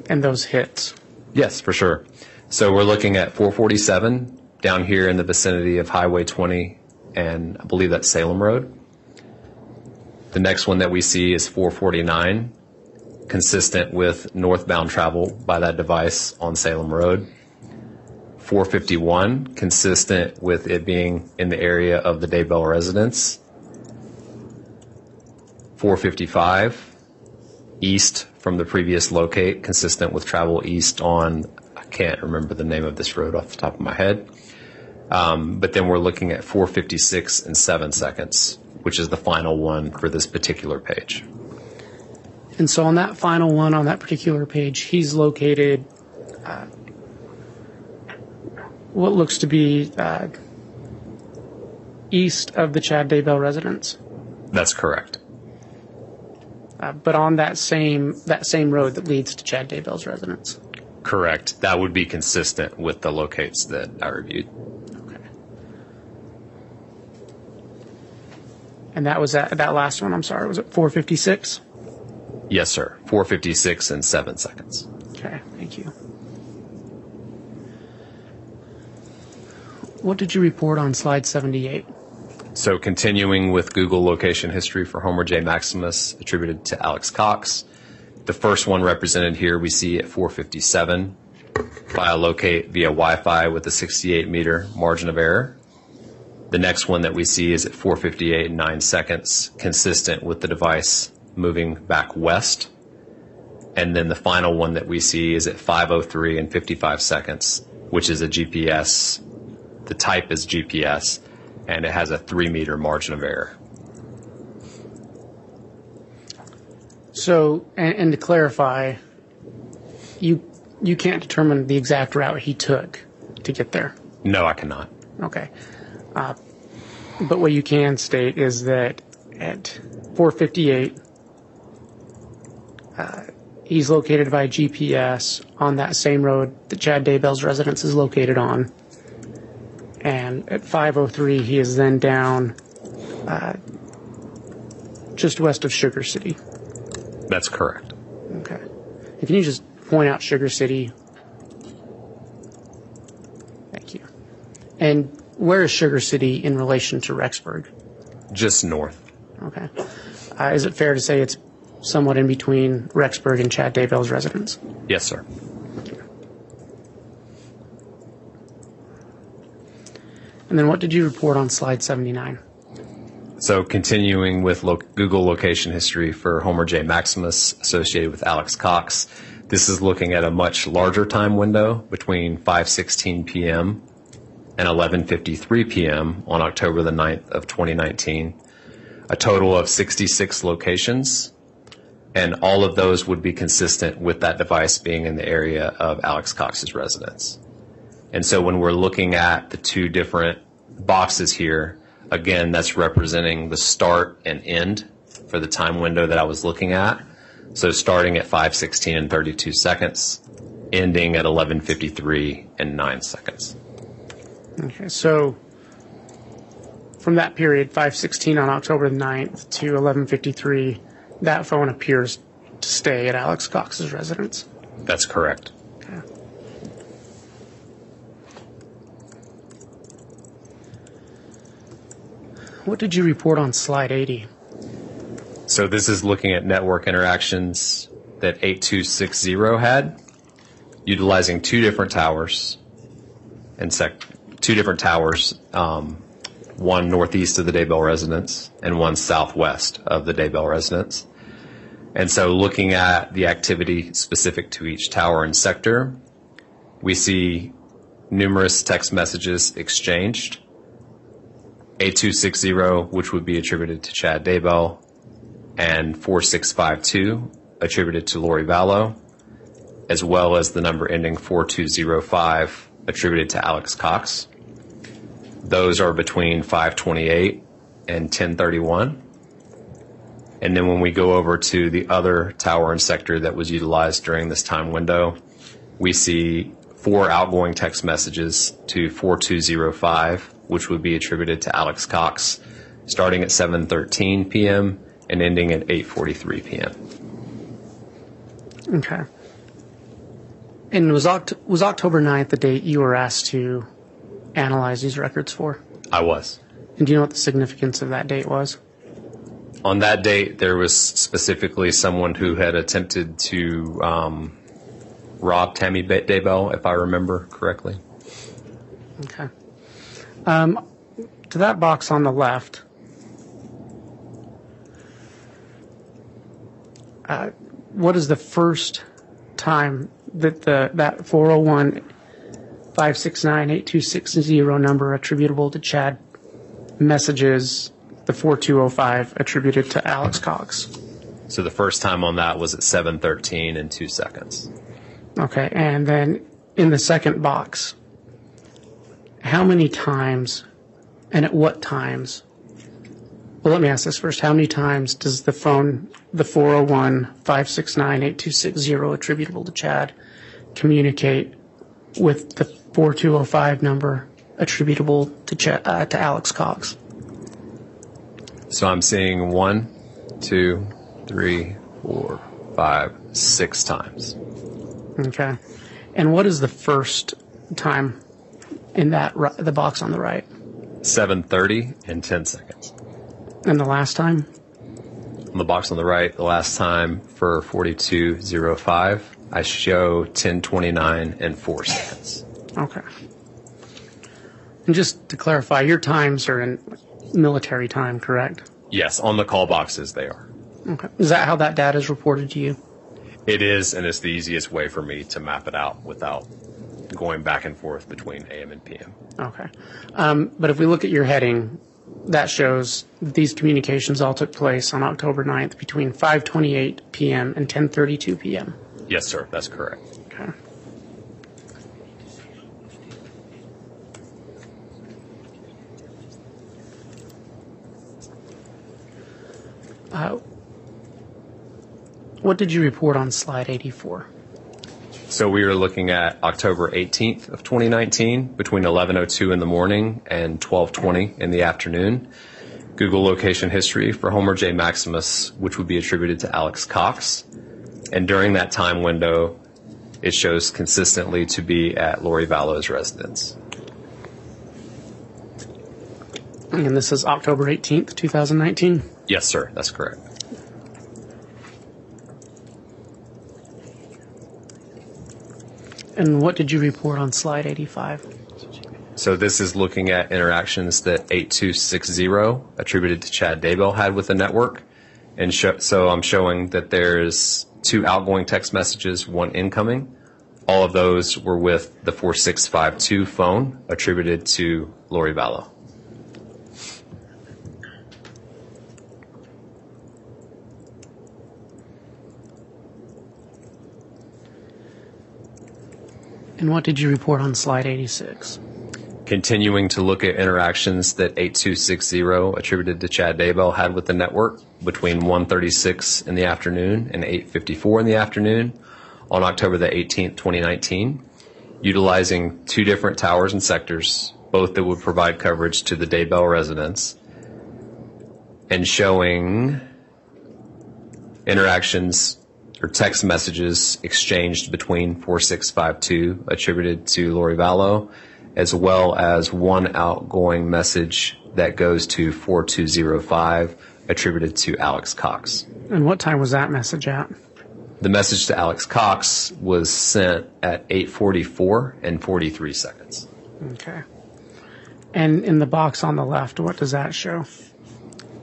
and those hits. Yes, for sure. So we're looking at four forty-seven down here in the vicinity of Highway twenty, and I believe that's Salem Road. The next one that we see is four forty-nine, consistent with northbound travel by that device on Salem Road. four fifty-one, consistent with it being in the area of the Daybell residence. four fifty-five east from the previous locate, consistent with travel east on, I can't remember the name of this road off the top of my head. Um, but then we're looking at four fifty-six and seven seconds, which is the final one for this particular page. And so on that final one, on that particular page, he's located uh, what looks to be uh, east of the Chad Daybell residence. That's correct. Uh, but on that same that same road that leads to Chad Daybell's residence. Correct. That would be consistent with the locates that I reviewed. Okay. And that was that, that last one, I'm sorry, was it four fifty-six? Yes, sir. four fifty-six and seven seconds. Okay, thank you. What did you report on slide seventy-eight? So continuing with Google location history for Homer J. Maximus, attributed to Alex Cox. The first one represented here we see at four fifty-seven via locate via Wi-Fi with a sixty-eight meter margin of error. The next one that we see is at four fifty-eight and nine seconds, consistent with the device moving back west. And then the final one that we see is at five oh three and fifty-five seconds, which is a G P S. The type is G P S. And it has a three meter margin of error. So, and, and to clarify, you you can't determine the exact route he took to get there? No, I cannot. Okay. Uh, but what you can state is that at four fifty-eight, uh, he's located by G P S on that same road that Chad Daybell's residence is located on. And at five oh three, he is then down uh, just west of Sugar City. That's correct. Okay. And can you just point out Sugar City? Thank you. And where is Sugar City in relation to Rexburg? Just north. Okay. Uh, is it fair to say it's somewhat in between Rexburg and Chad Daybell's residence? Yes, sir. And then what did you report on slide seventy-nine? So continuing with lo- Google location history for Homer J. Maximus associated with Alex Cox, this is looking at a much larger time window between five sixteen p.m. and eleven fifty-three p.m. on October the ninth of twenty nineteen, a total of sixty-six locations, and all of those would be consistent with that device being in the area of Alex Cox's residence. And so when we're looking at the two different boxes here, again, that's representing the start and end for the time window that I was looking at. So starting at five sixteen and thirty-two seconds, ending at eleven fifty-three and nine seconds. Okay, so from that period, five sixteen on October the ninth to eleven fifty-three, that phone appears to stay at Alex Cox's residence. That's correct. What did you report on slide eighty? So this is looking at network interactions that eighty-two sixty had, utilizing two different towers, and sec- two different towers, um, one northeast of the Daybell residence and one southwest of the Daybell residence. And so looking at the activity specific to each tower and sector, we see numerous text messages exchanged. eighty-two sixty, which would be attributed to Chad Daybell, and four six five two, attributed to Lori Vallow, as well as the number ending four two zero five, attributed to Alex Cox. Those are between five twenty-eight and ten thirty-one. And then when we go over to the other tower and sector that was utilized during this time window, we see four outgoing text messages to four two zero five, which would be attributed to Alex Cox, starting at seven thirteen p.m. and ending at eight forty-three p.m. Okay. And was Oct- was October ninth the date you were asked to analyze these records for? I was. And do you know what the significance of that date was? On that date, there was specifically someone who had attempted to um, rob Tammy Daybell, if I remember correctly. Okay. Um, to that box on the left, uh, what is the first time that the that four oh one, five six nine, eight two six zero number attributable to Chad messages the four two oh five attributed to Alex Cox? So the first time on that was at seven thirteen and two seconds. Okay, and then in the second box, how many times and at what times? Well, let me ask this first. How many times does the phone, the four oh one, five six nine, eight two six zero attributable to Chad, communicate with the four two oh five number attributable to Ch- uh, to Alex Cox? So I'm seeing one, two, three, four, five, six times. Okay. And what is the first time in that ri- the box on the right? seven thirty and ten seconds. And the last time? On the box on the right, the last time for forty-two oh five, I show ten twenty-nine and four seconds. Okay. And just to clarify, your times are in military time, correct? Yes, on the call boxes they are. Okay. Is that how that data is reported to you? It is, and it's the easiest way for me to map it out without going back and forth between A M and P M. Okay. Um, but if we look at your heading, that shows these communications all took place on October ninth between five twenty-eight p.m. and ten thirty-two p.m. Yes, sir. That's correct. Okay. Uh, what did you report on slide eighty-four? So we are looking at October eighteenth of twenty nineteen between eleven oh two in the morning and twelve twenty in the afternoon. Google location history for Homer J. Maximus, which would be attributed to Alex Cox. And during that time window, it shows consistently to be at Lori Vallow's residence. And this is October eighteenth, two thousand nineteen? Yes, sir. That's correct. And what did you report on slide eighty-five? So this is looking at interactions that eight two six zero attributed to Chad Daybell had with the network. And sh- so I'm showing that there's two outgoing text messages, one incoming. All of those were with the four six five two phone attributed to Lori Vallow. And what did you report on slide eighty-six? Continuing to look at interactions that eight two six zero attributed to Chad Daybell had with the network between one thirty-six in the afternoon and eight fifty-four in the afternoon on October the eighteenth, twenty nineteen, utilizing two different towers and sectors, both that would provide coverage to the Daybell residence, and showing interactions or text messages exchanged between four six five two attributed to Lori Vallow, as well as one outgoing message that goes to four two oh five attributed to Alex Cox. And what time was that message at? The message to Alex Cox was sent at eight forty-four and forty-three seconds. Okay. And in the box on the left, what does that show?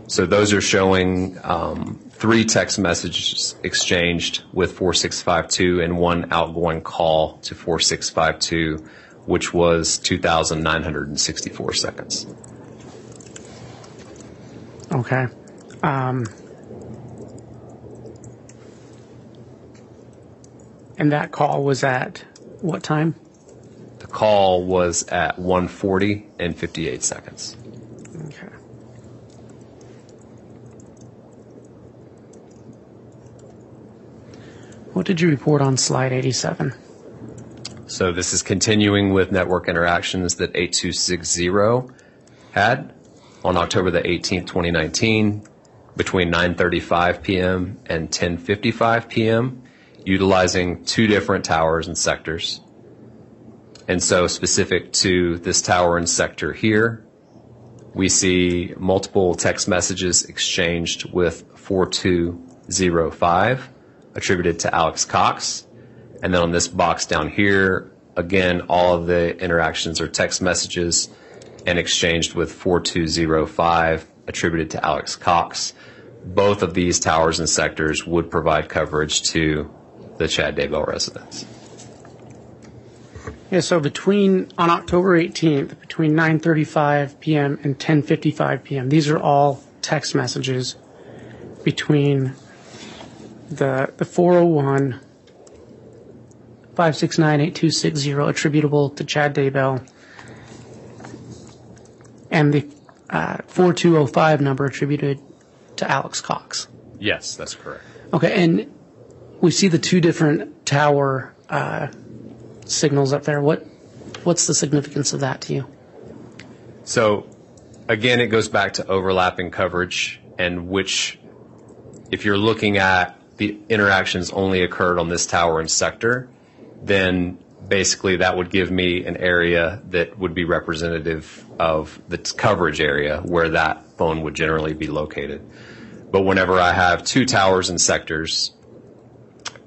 So those are showing um, three text messages exchanged with four six five two and one outgoing call to four six five two, which was two thousand nine hundred sixty-four seconds. Okay. Um, and that call was at what time? The call was at one forty and fifty-eight seconds. Okay. What did you report on slide eighty-seven? So this is continuing with network interactions that eight two six zero had on October the eighteenth, twenty nineteen, between nine thirty-five p.m. and ten fifty-five p.m., utilizing two different towers and sectors. And so specific to this tower and sector here, we see multiple text messages exchanged with four two oh five. Attributed to Alex Cox. And then on this box down here, again, all of the interactions are text messages and exchanged with four two oh five attributed to Alex Cox, both of these towers and sectors would provide coverage to the Chad Daybell residents. Yeah, so between, on October eighteenth, between nine thirty-five p.m. and ten fifty-five p.m., these are all text messages between the the four oh one, five six nine, eight two six zero attributable to Chad Daybell and the uh, four two oh five number attributed to Alex Cox. Yes, that's correct. Okay, and we see the two different tower uh, signals up there. What what's the significance of that to you? So, again, it goes back to overlapping coverage, and which, if you're looking at the interactions only occurred on this tower and sector, then basically that would give me an area that would be representative of the coverage area where that phone would generally be located. But whenever I have two towers and sectors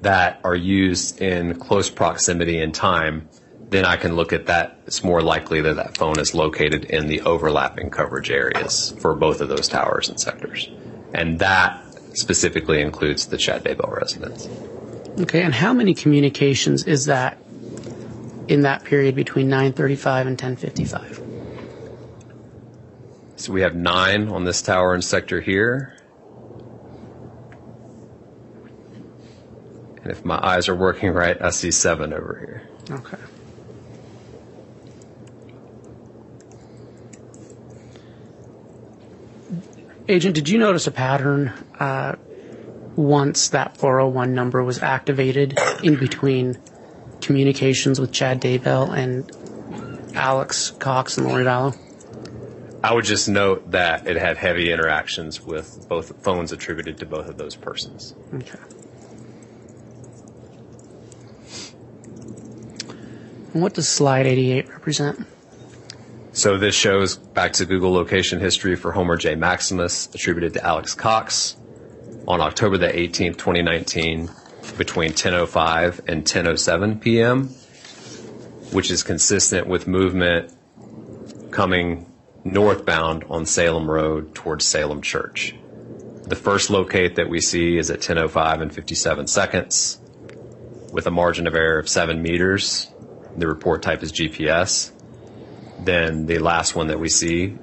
that are used in close proximity in time, then I can look at that. It's more likely that that phone is located in the overlapping coverage areas for both of those towers and sectors. And that specifically includes the Chad Daybell residence. Okay, and how many communications is that in that period between nine thirty-five and ten fifty-five? So we have nine on this tower and sector here. And if my eyes are working right, I see seven over here. Okay. Agent, did you notice a pattern uh, once that four oh one number was activated in between communications with Chad Daybell and Alex Cox and Lori Vallow? I would just note that it had heavy interactions with both phones attributed to both of those persons. Okay. And what does slide eighty-eight represent? So this shows back to Google location history for Homer J. Maximus, attributed to Alex Cox, on October the eighteenth, twenty nineteen, between ten oh five and ten oh seven p.m., which is consistent with movement coming northbound on Salem Road towards Salem Church. The first locate that we see is at ten oh five and fifty-seven seconds, with a margin of error of seven meters. The report type is G P S. Then the last one that we see,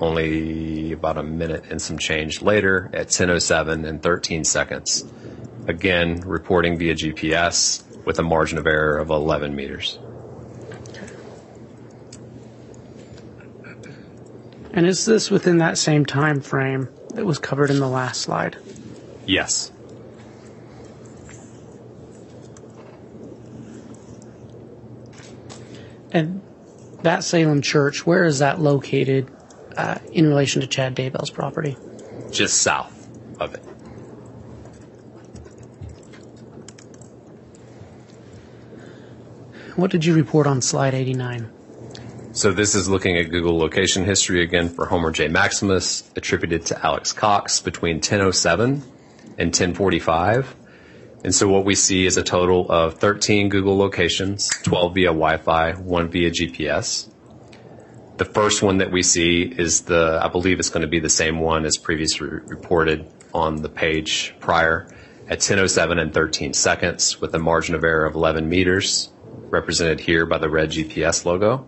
only about a minute and some change later, at ten oh seven and thirteen seconds. Again, reporting via G P S with a margin of error of eleven meters. And is this within that same time frame that was covered in the last slide? Yes. And that Salem Church, where is that located uh, in relation to Chad Daybell's property? Just south of it. What did you report on slide eighty-nine? So this is looking at Google location history again for Homer J. Maximus, attributed to Alex Cox between ten oh seven and ten forty-five. And so what we see is a total of thirteen Google locations, twelve via Wi-Fi, one via G P S. The first one that we see is the, I believe it's going to be the same one as previously reported on the page prior, at ten oh seven and thirteen seconds with a margin of error of eleven meters, represented here by the red G P S logo.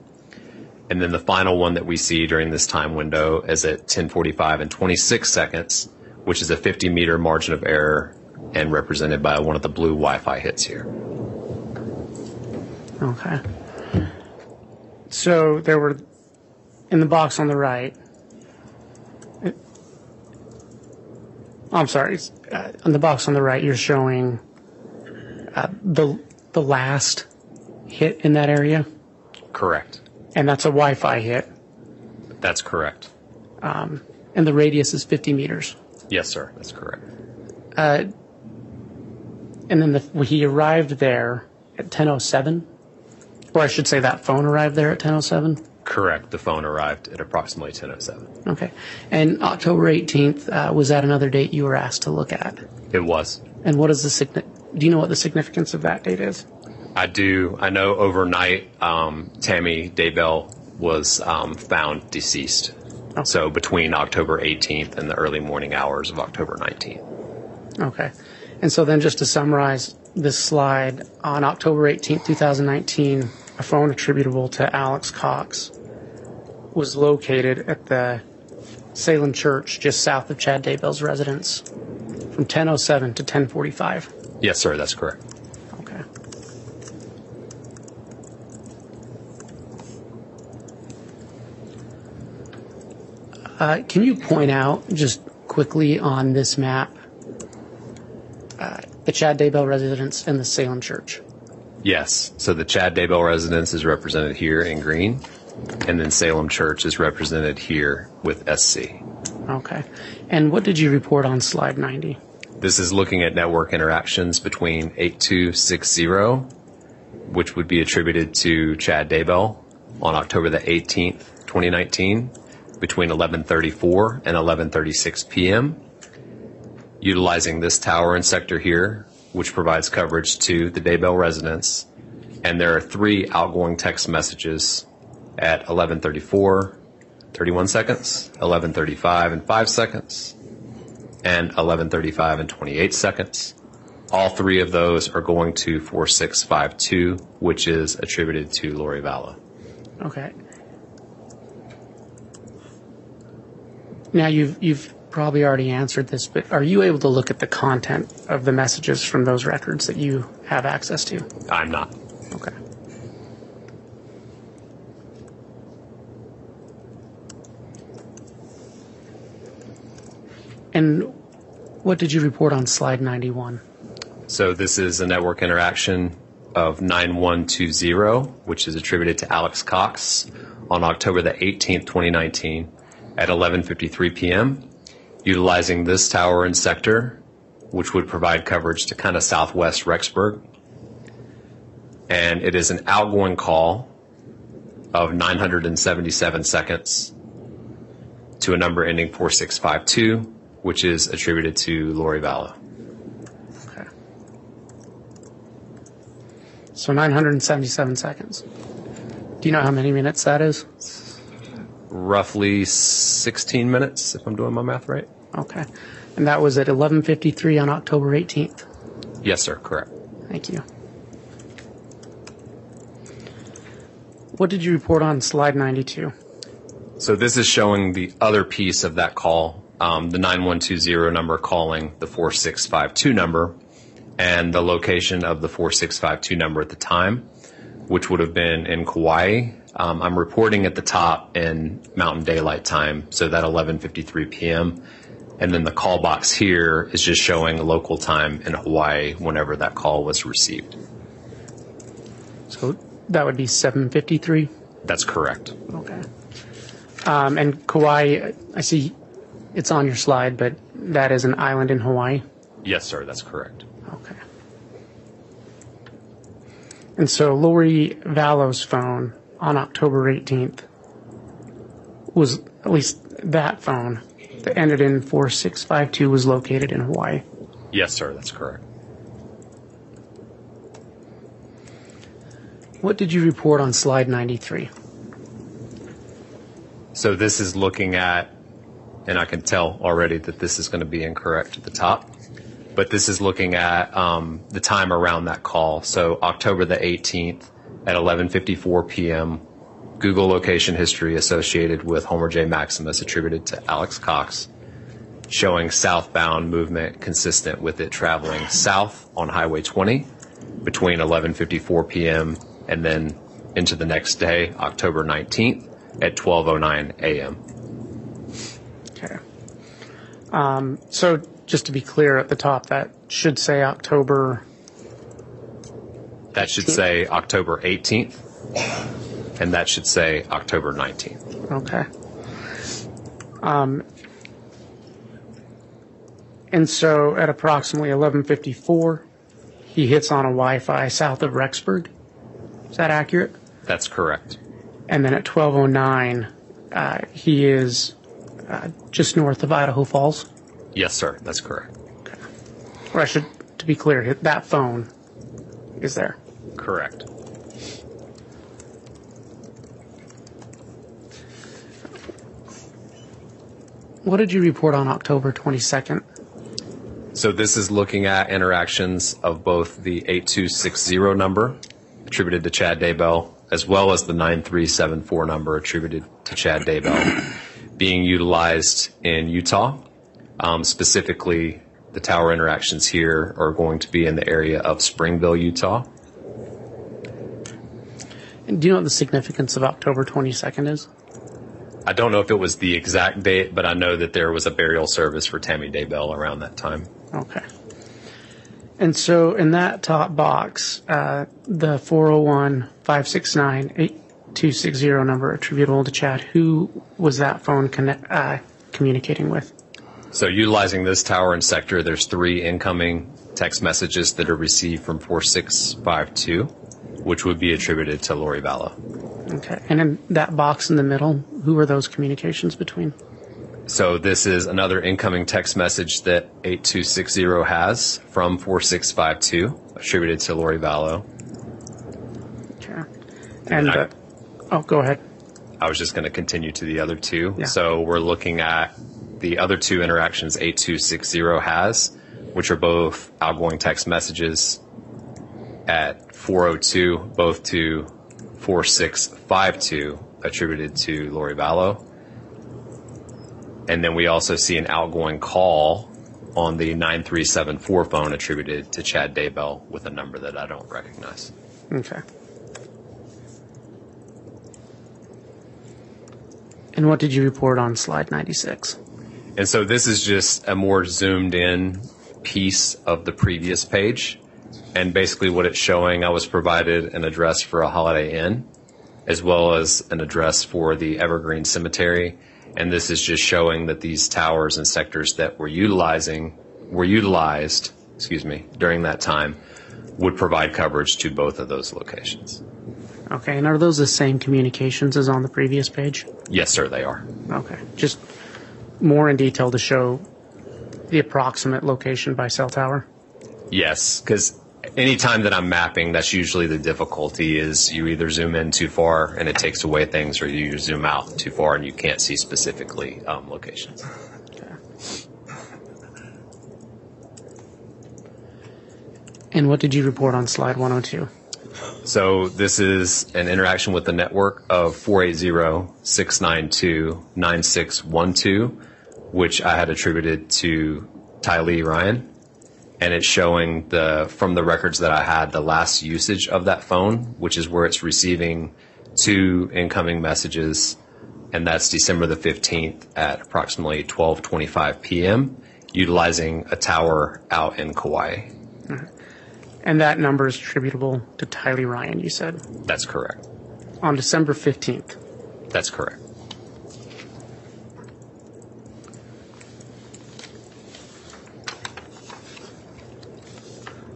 And then the final one that we see during this time window is at ten forty-five and twenty-six seconds, which is a fifty meter margin of error and represented by one of the blue Wi-Fi hits here. Okay. So there were, in the box on the right, it, I'm sorry, uh, on the box on the right, you're showing uh, the the last hit in that area? Correct. And that's a Wi-Fi hit? That's correct. Um, and the radius is fifty meters? Yes, sir. That's correct. Uh, And then the, when he arrived there at ten oh seven, or I should say that phone arrived there at ten oh seven? Correct. The phone arrived at approximately ten oh seven. Okay. And October eighteenth, uh, was that another date you were asked to look at? It was. And what is the – do you know what the significance of that date is? I do. I know overnight um, Tammy Daybell was um, found deceased. Okay. So between October eighteenth and the early morning hours of October nineteenth. Okay. And so then just to summarize this slide, on October eighteenth, two thousand nineteen, a phone attributable to Alex Cox was located at the Salem Church just south of Chad Daybell's residence from ten oh seven to ten forty-five. Yes, sir, that's correct. Okay. Uh, can you point out just quickly on this map uh, the Chad Daybell residence and the Salem Church? Yes. So the Chad Daybell residence is represented here in green, and then Salem Church is represented here with S C. Okay. And what did you report on slide ninety? This is looking at network interactions between eighty-two sixty, which would be attributed to Chad Daybell on October the eighteenth, twenty nineteen, between eleven thirty-four and eleven thirty-six p.m., utilizing this tower and sector here, which provides coverage to the Daybell residence. And there are three outgoing text messages at eleven thirty-four, thirty-one seconds, eleven thirty-five and five seconds, and eleven thirty-five and twenty-eight seconds. All three of those are going to four six five two, which is attributed to Lori Vallow. Okay. Now you've you've probably already answered this, but are you able to look at the content of the messages from those records that you have access to? I'm not. Okay. And what did you report on slide ninety-one? So this is a network interaction of nine one two zero, which is attributed to Alex Cox on October the eighteenth, twenty nineteen at eleven fifty-three p.m., utilizing this tower and sector, which would provide coverage to kind of southwest Rexburg. And it is an outgoing call of nine hundred seventy-seven seconds to a number ending four six five two, which is attributed to Lori Vallow. Okay. So nine hundred seventy-seven seconds. Do you know how many minutes that is? Roughly sixteen minutes, if I'm doing my math right. Okay. And that was at eleven fifty-three on October eighteenth? Yes, sir, correct. Thank you. What did you report on slide ninety-two? So this is showing the other piece of that call, Um, the nine one two zero number calling the four six five two number and the location of the four six five two number at the time, which would have been in Kauai. Um, I'm reporting at the top in Mountain Daylight Time, so that eleven fifty-three p.m. And then the call box here is just showing local time in Hawaii whenever that call was received. So that would be seven fifty-three? That's correct. Okay. Um, and Kauai, I see... It's on your slide, but that is an island in Hawaii? Yes, sir, that's correct. Okay. And so Lori Vallow's phone on October eighteenth was, at least that phone that ended in four six five two, was located in Hawaii? Yes, sir, that's correct. What did you report on slide ninety-three? So this is looking at, and I can tell already that this is going to be incorrect at the top, but this is looking at um, the time around that call. So October the eighteenth at eleven fifty-four p.m., Google location history associated with Homer J. Maximus attributed to Alex Cox, showing southbound movement consistent with it traveling south on Highway twenty between eleven fifty-four p.m. and then into the next day, October nineteenth at twelve oh nine a.m. Okay. Um, so just to be clear at the top, that should say October. That should eighteenth. Say October eighteenth, and that should say October nineteenth. Okay. Um, and so at approximately eleven fifty-four, he hits on a Wi-Fi south of Rexburg. Is that accurate? That's correct. And then at twelve oh nine, uh, he is... Uh, just north of Idaho Falls? Yes, sir. That's correct. Okay. Or I should, to be clear, that phone is there? Correct. What did you report on October twenty-second? So this is looking at interactions of both the eight two six zero number attributed to Chad Daybell as well as the nine three seven four number attributed to Chad Daybell being utilized in Utah. Um, specifically, the tower interactions here are going to be in the area of Springville, Utah. And do you know what the significance of October twenty-second is? I don't know if it was the exact date, but I know that there was a burial service for Tammy Daybell around that time. Okay. And so in that top box, uh, the four oh one, five six nine, eight two six zero number attributable to Chad, who was that phone connect, uh, communicating with? So utilizing this tower and sector, there's three incoming text messages that are received from four six five two, which would be attributed to Lori Vallow. Okay. And in that box in the middle, who are those communications between? So this is another incoming text message that eight two six zero has from four six five two, attributed to Lori Vallow. Okay. And, and I, the, oh, go ahead. I was just going to continue to the other two. Yeah. So we're looking at the other two interactions eight two six zero has, which are both outgoing text messages at four oh two, both to four six five two, attributed to Lori Vallow. And then we also see an outgoing call on the nine three seven four phone attributed to Chad Daybell with a number that I don't recognize. Okay. And what did you report on slide ninety-six? And so this is just a more zoomed in piece of the previous page. And basically what it's showing, I was provided an address for a Holiday Inn as well as an address for the Evergreen Cemetery. And this is just showing that these towers and sectors that were utilizing were utilized, excuse me, during that time would provide coverage to both of those locations. Okay, and are those the same communications as on the previous page? Yes, sir, they are. Okay, just more in detail to show the approximate location by cell tower? Yes, because any time that I'm mapping, that's usually the difficulty is you either zoom in too far and it takes away things, or you zoom out too far and you can't see specifically um, locations. Okay. And what did you report on slide one oh two? So this is an interaction with the network of four eight zero, six nine two, nine six one two, which I had attributed to Tylee Ryan. And it's showing the from the records that I had the last usage of that phone, which is where it's receiving two incoming messages, and that's December the fifteenth at approximately twelve twenty-five p m, utilizing a tower out in Kauai. And that number is attributable to Tylee Ryan, you said? That's correct. On December fifteenth? That's correct.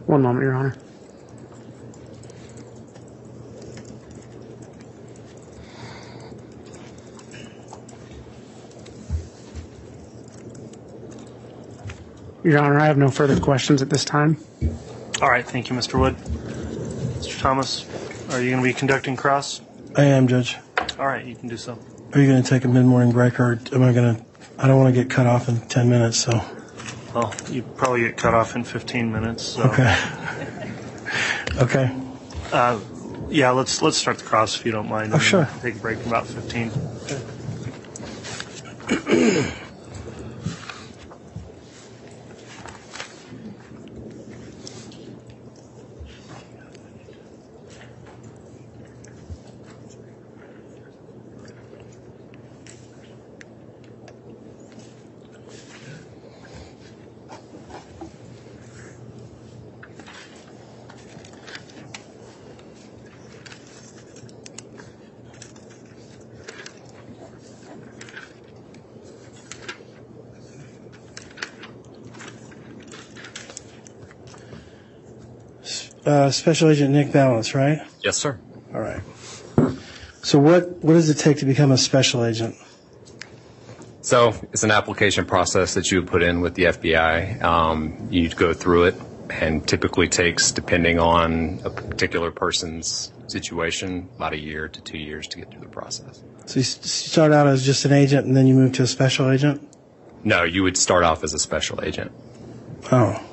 One moment, Your Honor. Your Honor, I have no further questions at this time. All right, thank you, Mister Wood. Mister Thomas, are you going to be conducting cross? I am, Judge. All right, you can do so. Are you going to take a mid-morning break, or am I going to? I don't want to get cut off in ten minutes, so. Well, you probably get cut off in fifteen minutes. So. Okay. Okay. Uh, yeah, let's let's start the cross if you don't mind. Oh, sure. Take a break in about fifteen. Okay. Uh, Special Agent Nick Ballance, right? Yes, sir. All right. So what, what does it take to become a special agent? So it's an application process that you would put in with the F B I. Um, you'd go through it, and typically takes, depending on a particular person's situation, about a year to two years to get through the process. So you start out as just an agent, and then you move to a special agent? No, you would start off as a special agent. Oh.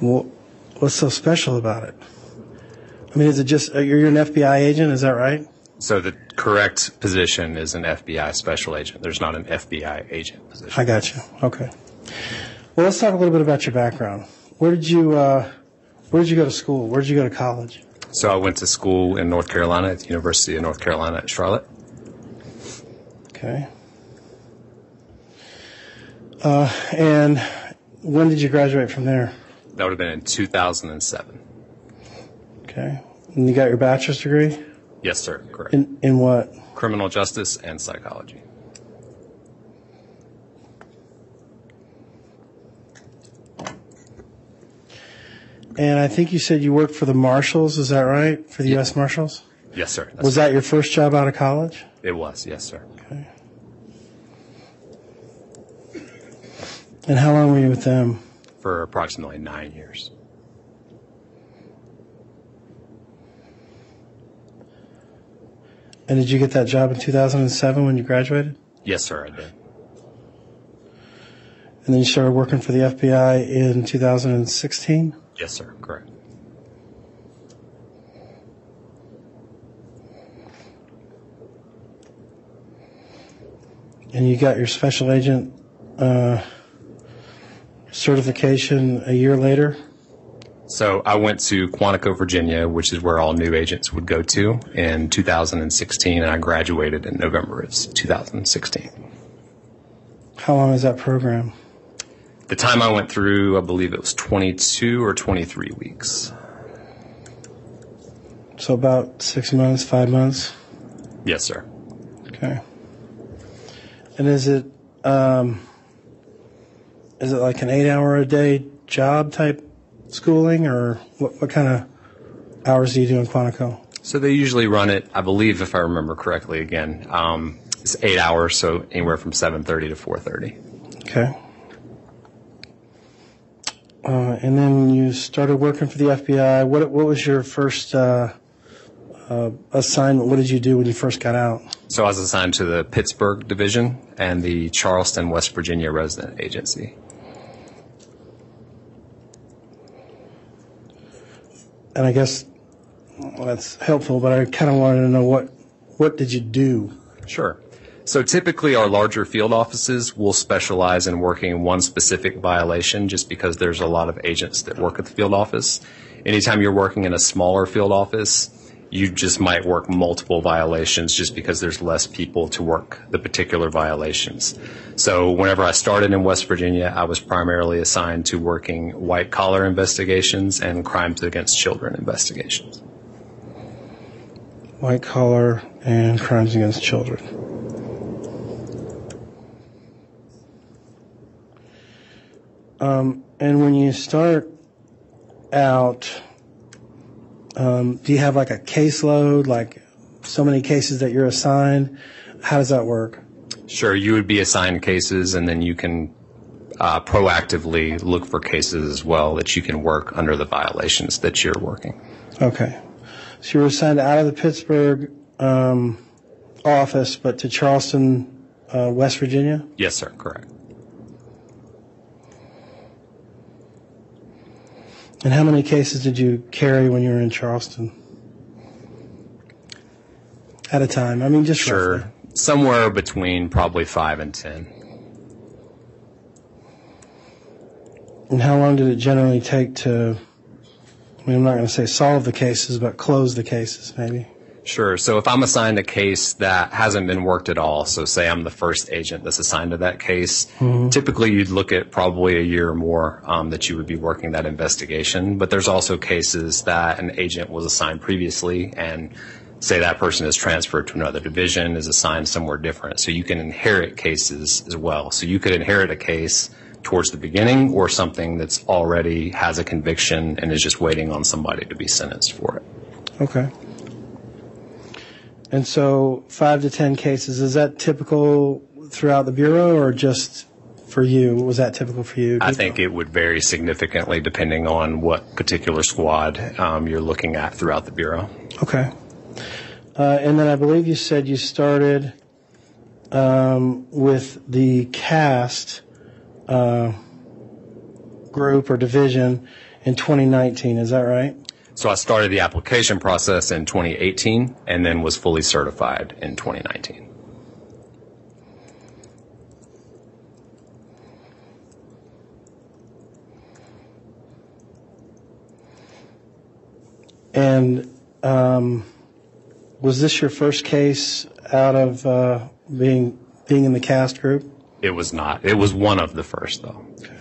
Well, what's so special about it? I mean, is it just, you're an F B I agent, is that right? So the correct position is an F B I special agent. There's not an F B I agent position. I got you. Okay. Well, let's talk a little bit about your background. Where did you, uh, where did you go to school? Where did you go to college? So I went to school in North Carolina at the University of North Carolina at Charlotte. Okay. Uh, and when did you graduate from there? That would have been in two thousand seven. Okay. And you got your bachelor's degree? Yes, sir. Correct. In, in what? Criminal justice and psychology. And I think you said you worked for the Marshals, is that right? For the yeah. U S Marshals? Yes, sir. That's was correct. That your first job out of college? It was, yes, sir. Okay. And how long were you with them? For approximately nine years. And did you get that job in two thousand seven when you graduated? Yes, sir, I did. And then you started working for the F B I in two thousand sixteen? Yes, sir, correct. And you got your special agent uh, certification a year later? So I went to Quantico, Virginia, which is where all new agents would go to, in two thousand sixteen, and I graduated in November of two thousand sixteen. How long is that program? The time I went through, I believe it was twenty-two or twenty-three weeks. So about six months, five months? Yes, sir. Okay. And is it um, is it like an eight-hour-a-day job type schooling, or what, what kind of hours do you do in Quantico? So they usually run it, I believe, if I remember correctly, again, um, it's eight hours, so anywhere from seven thirty to four thirty. Okay. Uh, and then you started working for the F B I. What what was your first uh, uh, assignment? What did you do when you first got out? So I was assigned to the Pittsburgh Division and the Charleston, West Virginia Resident Agency. And I guess well, that's helpful, but I kind of wanted to know what what did you do? Sure. So typically our larger field offices will specialize in working one specific violation just because there's a lot of agents that work at the field office. Anytime you're working in a smaller field office, you just might work multiple violations just because there's less people to work the particular violations. So whenever I started in West Virginia, I was primarily assigned to working white-collar investigations and crimes against children investigations. White-collar and crimes against children. Um, and when you start out, um, do you have like a caseload, like so many cases that you're assigned? How does that work? Sure. You would be assigned cases, and then you can uh, proactively look for cases as well that you can work under the violations that you're working. Okay. So you were assigned out of the Pittsburgh um, office, but to Charleston, uh, West Virginia? Yes, sir. Correct. And how many cases did you carry when you were in Charleston at a time? I mean, just sure. Roughly. Somewhere between probably five and ten. And how long did it generally take to, I mean, I'm not going to say solve the cases, but close the cases maybe? Sure. So if I'm assigned a case that hasn't been worked at all, so say I'm the first agent that's assigned to that case, mm-hmm. typically you'd look at probably a year or more um, that you would be working that investigation. But there's also cases that an agent was assigned previously and say that person is transferred to another division, is assigned somewhere different. So you can inherit cases as well. So you could inherit a case towards the beginning or something that's already has a conviction and is just waiting on somebody to be sentenced for it. Okay. And so five to ten cases, is that typical throughout the Bureau or just for you? Was that typical for you? I think it would vary significantly depending on what particular squad um, you're looking at throughout the Bureau. Okay. Uh, and then I believe you said you started um, with the cast uh, group or division in twenty nineteen. Is that right? So I started the application process in twenty eighteen and then was fully certified in twenty nineteen. And um, was this your first case out of uh, being being in the cast group? It was not. It was one of the first, though. Okay.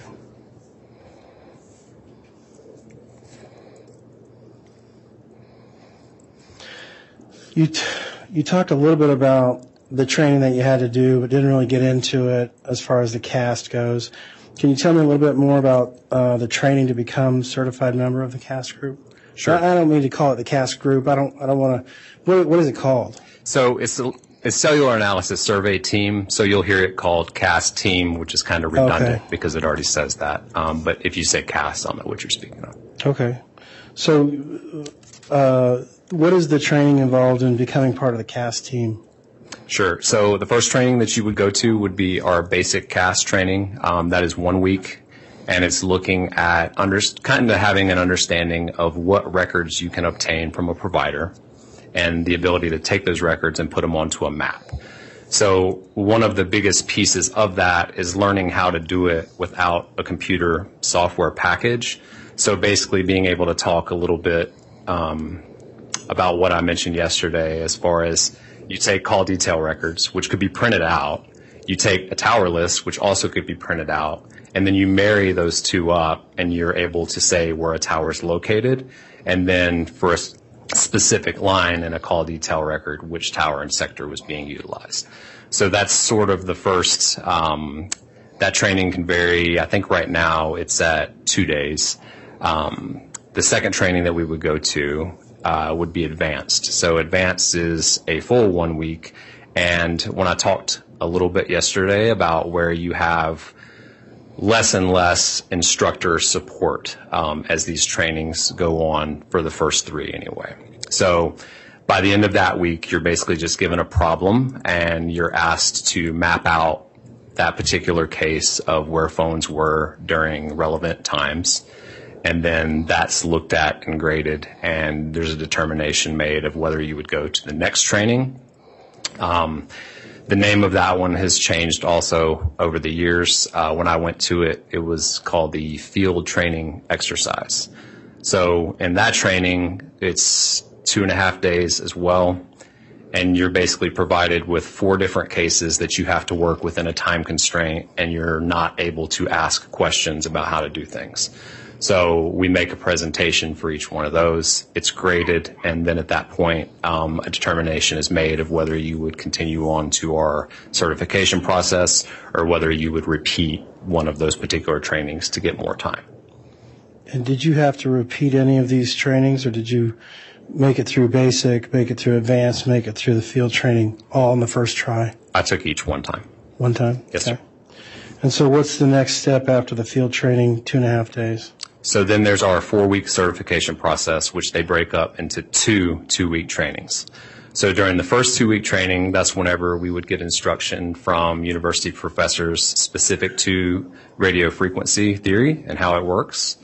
You t- you talked a little bit about the training that you had to do, but didn't really get into it as far as the cast goes. Can you tell me a little bit more about uh, the training to become certified member of the cast group? Sure. I don't mean to call it the cast group. I don't. I don't want to. What, what is it called? So it's a, a cellular analysis survey team. So you'll hear it called cast team, which is kind of redundant okay. because it already says that. Um, but if you say cast, I'll know what you're speaking of. Okay. So, uh, what is the training involved in becoming part of the cast team? Sure. So the first training that you would go to would be our basic cast training. Um, that is one week. And it's looking at under, kind of having an understanding of what records you can obtain from a provider and the ability to take those records and put them onto a map. So one of the biggest pieces of that is learning how to do it without a computer software package. So basically being able to talk a little bit um, about what I mentioned yesterday as far as you take call detail records, which could be printed out. You take a tower list, which also could be printed out. And then you marry those two up, and you're able to say where a tower is located, and then for a specific line in a call detail record, which tower and sector was being utilized. So that's sort of the first. Um, that training can vary. I think right now it's at two days. Um, the second training that we would go to uh, would be advanced. So advanced is a full one week. And when I talked a little bit yesterday about where you have less and less instructor support um, as these trainings go on, for the first three anyway. So by the end of that week, you're basically just given a problem and you're asked to map out that particular case of where phones were during relevant times. And then that's looked at and graded, and there's a determination made of whether you would go to the next training. Um, The name of that one has changed also over the years. Uh, when I went to it, it was called the field training exercise. So in that training, it's two and a half days as well. And you're basically provided with four different cases that you have to work within a time constraint, and you're not able to ask questions about how to do things. So we make a presentation for each one of those. It's graded, and then at that point, um, a determination is made of whether you would continue on to our certification process or whether you would repeat one of those particular trainings to get more time. And did you have to repeat any of these trainings, or did you make it through basic, make it through advanced, make it through the field training all in the first try? I took each one time. One time? Yes, okay. Sir. And so what's the next step after the field training, two and a half days? So then there's our four-week certification process, which they break up into two two-week trainings. So during the first two-week training, that's whenever we would get instruction from university professors specific to radio frequency theory and how it works.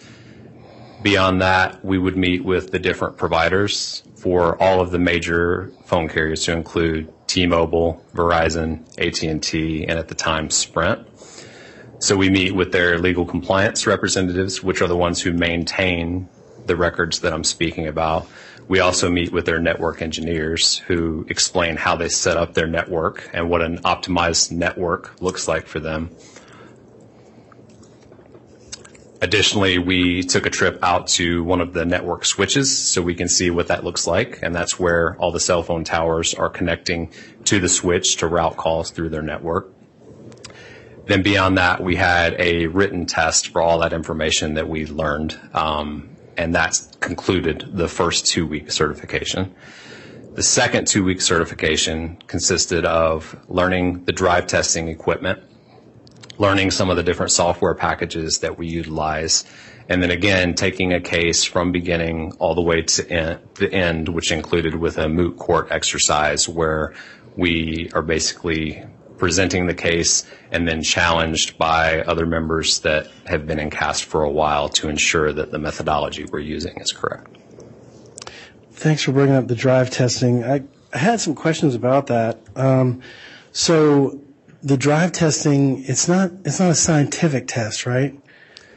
Beyond that, we would meet with the different providers for all of the major phone carriers, to include T-Mobile, Verizon, A T and T, and at the time, Sprint. So we meet with their legal compliance representatives, which are the ones who maintain the records that I'm speaking about. We also meet with their network engineers, who explain how they set up their network and what an optimized network looks like for them. Additionally, we took a trip out to one of the network switches so we can see what that looks like, and that's where all the cell phone towers are connecting to the switch to route calls through their network. Then beyond that, we had a written test for all that information that we learned, um, and that concluded the first two-week certification. The second two-week certification consisted of learning the drive testing equipment, learning some of the different software packages that we utilize, and then again, taking a case from beginning all the way to en- the end, which included with a moot court exercise where we are basically presenting the case and then challenged by other members that have been in C A S for a while to ensure that the methodology we're using is correct. Thanks for bringing up the drive testing. I, I had some questions about that. Um, so the drive testing, it's not it's not a scientific test, right?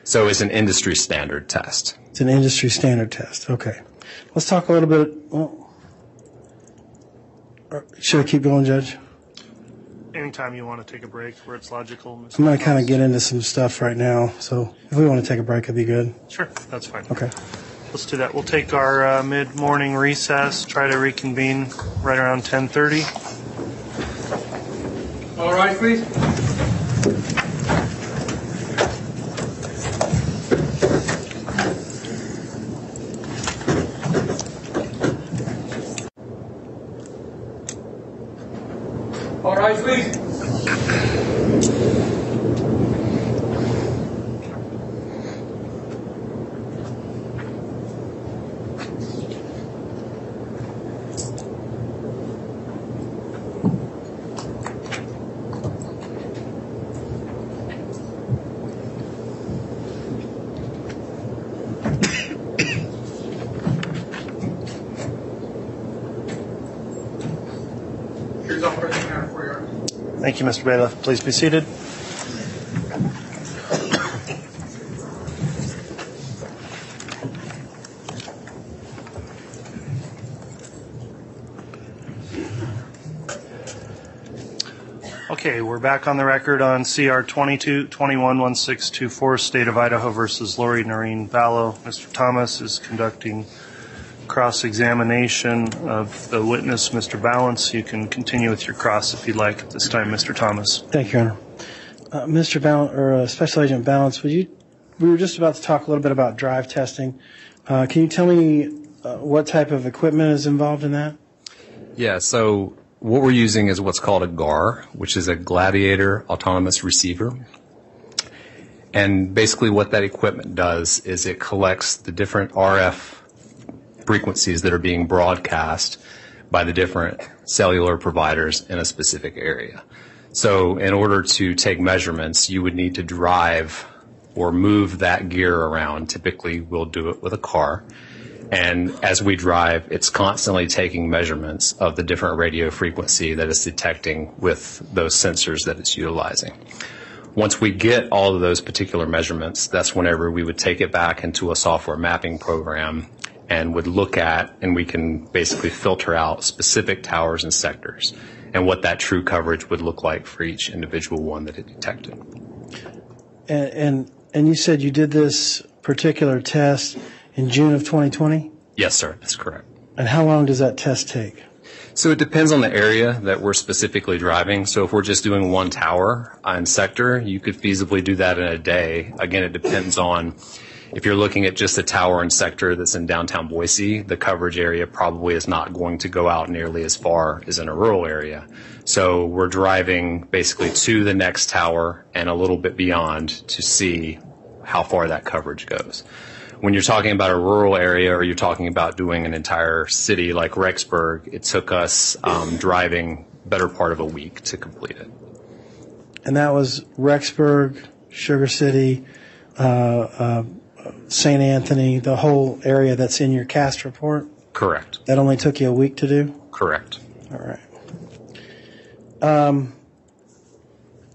So it's an industry standard test. It's an industry standard test. Okay. Let's talk a little bit. Well, should I keep going, Judge? Anytime you want to take a break where it's logical. Mister I'm going to kind of get into some stuff right now. So if we want to take a break, it'd be good. Sure. That's fine. Okay. Let's do that. We'll take our uh, mid-morning recess, try to reconvene right around ten thirty. All right, please. All right, please. Thank you, Mister Bailiff. Please be seated. Okay, we're back on the record on C R twenty-two twenty-one sixteen twenty-four, State of Idaho versus Lori Noreen Vallow. Mister Thomas is conducting cross-examination of the witness, Mister Ballance. You can continue with your cross if you'd like at this time, Mister Thomas. Thank you, Your Honor. Uh, Mister Ballance, or uh, Special Agent Ballance, would you, we were just about to talk a little bit about drive testing. Uh, can you tell me uh, what type of equipment is involved in that? Yeah, so what we're using is what's called a G A R, which is a Gladiator Autonomous Receiver. And basically what that equipment does is it collects the different R F frequencies that are being broadcast by the different cellular providers in a specific area. So in order to take measurements, you would need to drive or move that gear around. Typically, we'll do it with a car. And as we drive, it's constantly taking measurements of the different radio frequency that it's detecting with those sensors that it's utilizing. Once we get all of those particular measurements, that's whenever we would take it back into a software mapping program and would look at, and we can basically filter out specific towers and sectors and what that true coverage would look like for each individual one that it detected. And and, and you said you did this particular test in June of twenty twenty? Yes, sir, that's correct. And how long does that test take? So it depends on the area that we're specifically driving. So if we're just doing one tower and sector, you could feasibly do that in a day. Again, it depends on if you're looking at just a tower and sector that's in downtown Boise, the coverage area probably is not going to go out nearly as far as in a rural area. So we're driving basically to the next tower and a little bit beyond to see how far that coverage goes. When you're talking about a rural area or you're talking about doing an entire city like Rexburg, it took us um, driving better part of a week to complete it. And that was Rexburg, Sugar City, uh, uh Saint Anthony, the whole area that's in your C A S report? Correct. That only took you a week to do? Correct. All right. Um,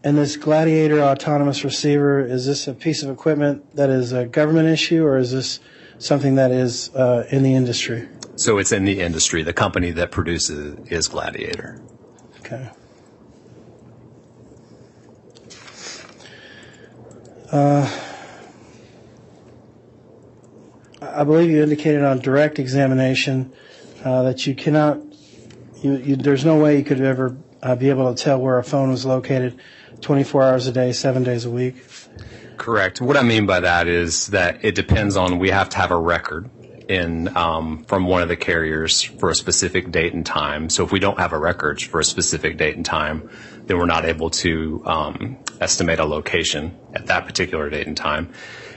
and this Gladiator Autonomous Receiver, is this a piece of equipment that is a government issue, or is this something that is uh, in the industry? So it's in the industry. The company that produces it is Gladiator. Okay. Uh... I believe you indicated on direct examination uh, that you cannot, you, you, there's no way you could ever uh, be able to tell where a phone was located twenty-four hours a day, seven days a week. Correct. What I mean by that is that it depends on, we have to have a record in um, from one of the carriers for a specific date and time. So if we don't have a record for a specific date and time, then we're not able to um, estimate a location at that particular date and time.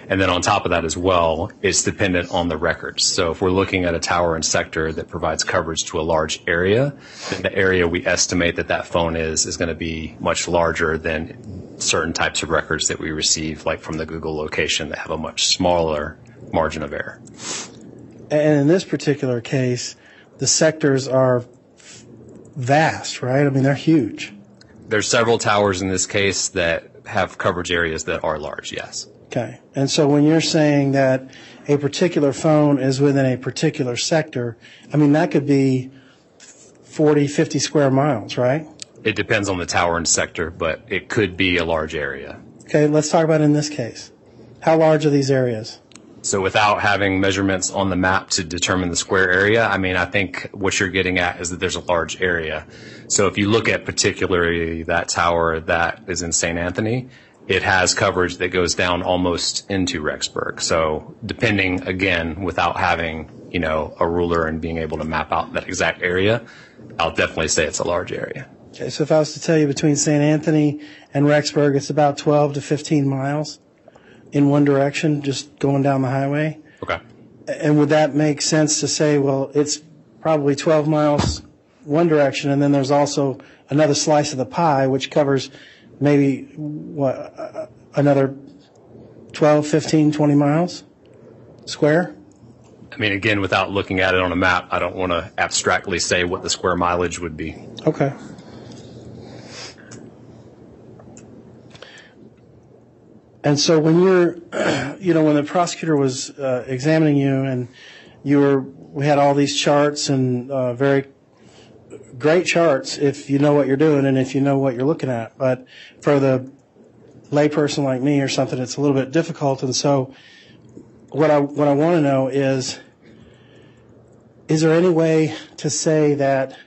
And then on top of that as well, it's dependent on the records. So if we're looking at a tower and sector that provides coverage to a large area, then the area we estimate that that phone is is going to be much larger than certain types of records that we receive, like from the Google location, that have a much smaller margin of error. And in this particular case, the sectors are vast, right? I mean, they're huge. There's several towers in this case that have coverage areas that are large, yes. Okay. And so when you're saying that a particular phone is within a particular sector, I mean, that could be forty, fifty square miles, right? It depends on the tower and sector, but it could be a large area. Okay. Let's talk about in this case. How large are these areas? So without having measurements on the map to determine the square area, I mean, I think what you're getting at is that there's a large area. So if you look at particularly that tower that is in Saint Anthony, it has coverage that goes down almost into Rexburg. So depending, again, without having, you know, a ruler and being able to map out that exact area, I'll definitely say it's a large area. Okay, so if I was to tell you between Saint Anthony and Rexburg, it's about twelve to fifteen miles in one direction, just going down the highway. Okay. And would that make sense to say, well, it's probably twelve miles one direction, and then there's also another slice of the pie which covers maybe what, another twelve, fifteen, twenty miles square? I mean, again, without looking at it on a map, I don't want to abstractly say what the square mileage would be. Okay. And so when you're, you know, when the prosecutor was uh, examining you, and you were, we had all these charts and uh, very great charts if you know what you're doing and if you know what you're looking at. But for the layperson like me or something, it's a little bit difficult. And so what I what I want to know is, is there any way to say that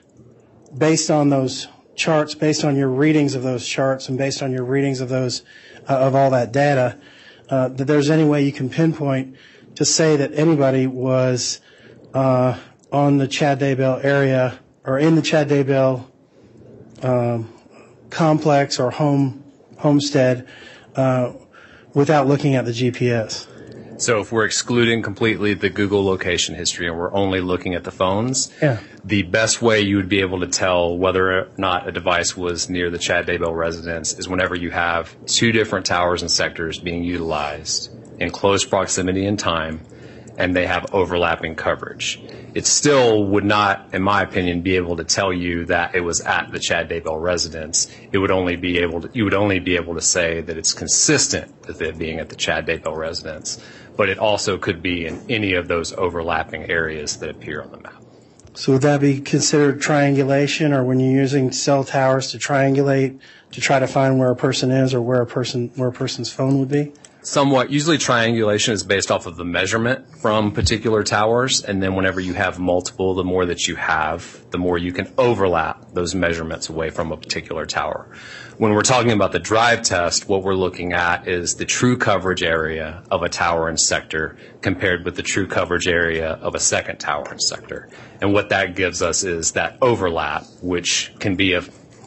based on those charts, based on your readings of those charts, and based on your readings of those of all that data, uh, that there's any way you can pinpoint to say that anybody was uh, on the Chad Daybell area or in the Chad Daybell um, complex or home homestead uh, without looking at the G P S? So if we're excluding completely the Google location history and we're only looking at the phones, yeah. The best way you would be able to tell whether or not a device was near the Chad Daybell residence is whenever you have two different towers and sectors being utilized in close proximity in time and they have overlapping coverage. It still would not, in my opinion, be able to tell you that it was at the Chad Daybell residence. It would only be able to, you would only be able to say that it's consistent with it being at the Chad Daybell residence. But it also could be in any of those overlapping areas that appear on the map. So would that be considered triangulation, or when you're using cell towers to triangulate to try to find where a person is or where a person where a person's phone would be? Somewhat. Usually triangulation is based off of the measurement from particular towers, and then whenever you have multiple, the more that you have, the more you can overlap those measurements away from a particular tower. When we're talking about the drive test, what we're looking at is the true coverage area of a tower and sector compared with the true coverage area of a second tower and sector. And what that gives us is that overlap, which can be a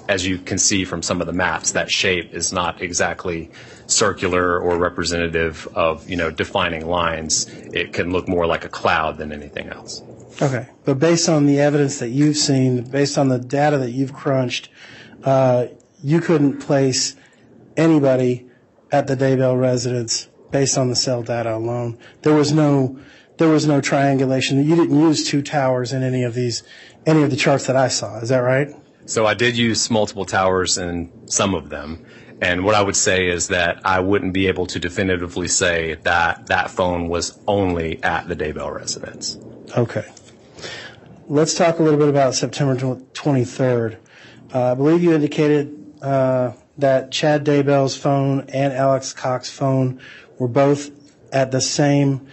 as you can see from some of the maps, that shape is not exactly circular or representative of, you know, defining lines. It can look more like a cloud than anything else. Okay. But based on the evidence that you've seen, based on the data that you've crunched, uh, you couldn't place anybody at the Daybell residence based on the cell data alone. There was no, there was no triangulation. You didn't use two towers in any of these, any of the charts that I saw. Is that right? So I did use multiple towers in some of them, and what I would say is that I wouldn't be able to definitively say that that phone was only at the Daybell residence. Okay. Let's talk a little bit about September twenty-third. Uh, I believe you indicated uh, that Chad Daybell's phone and Alex Cox's phone were both at the same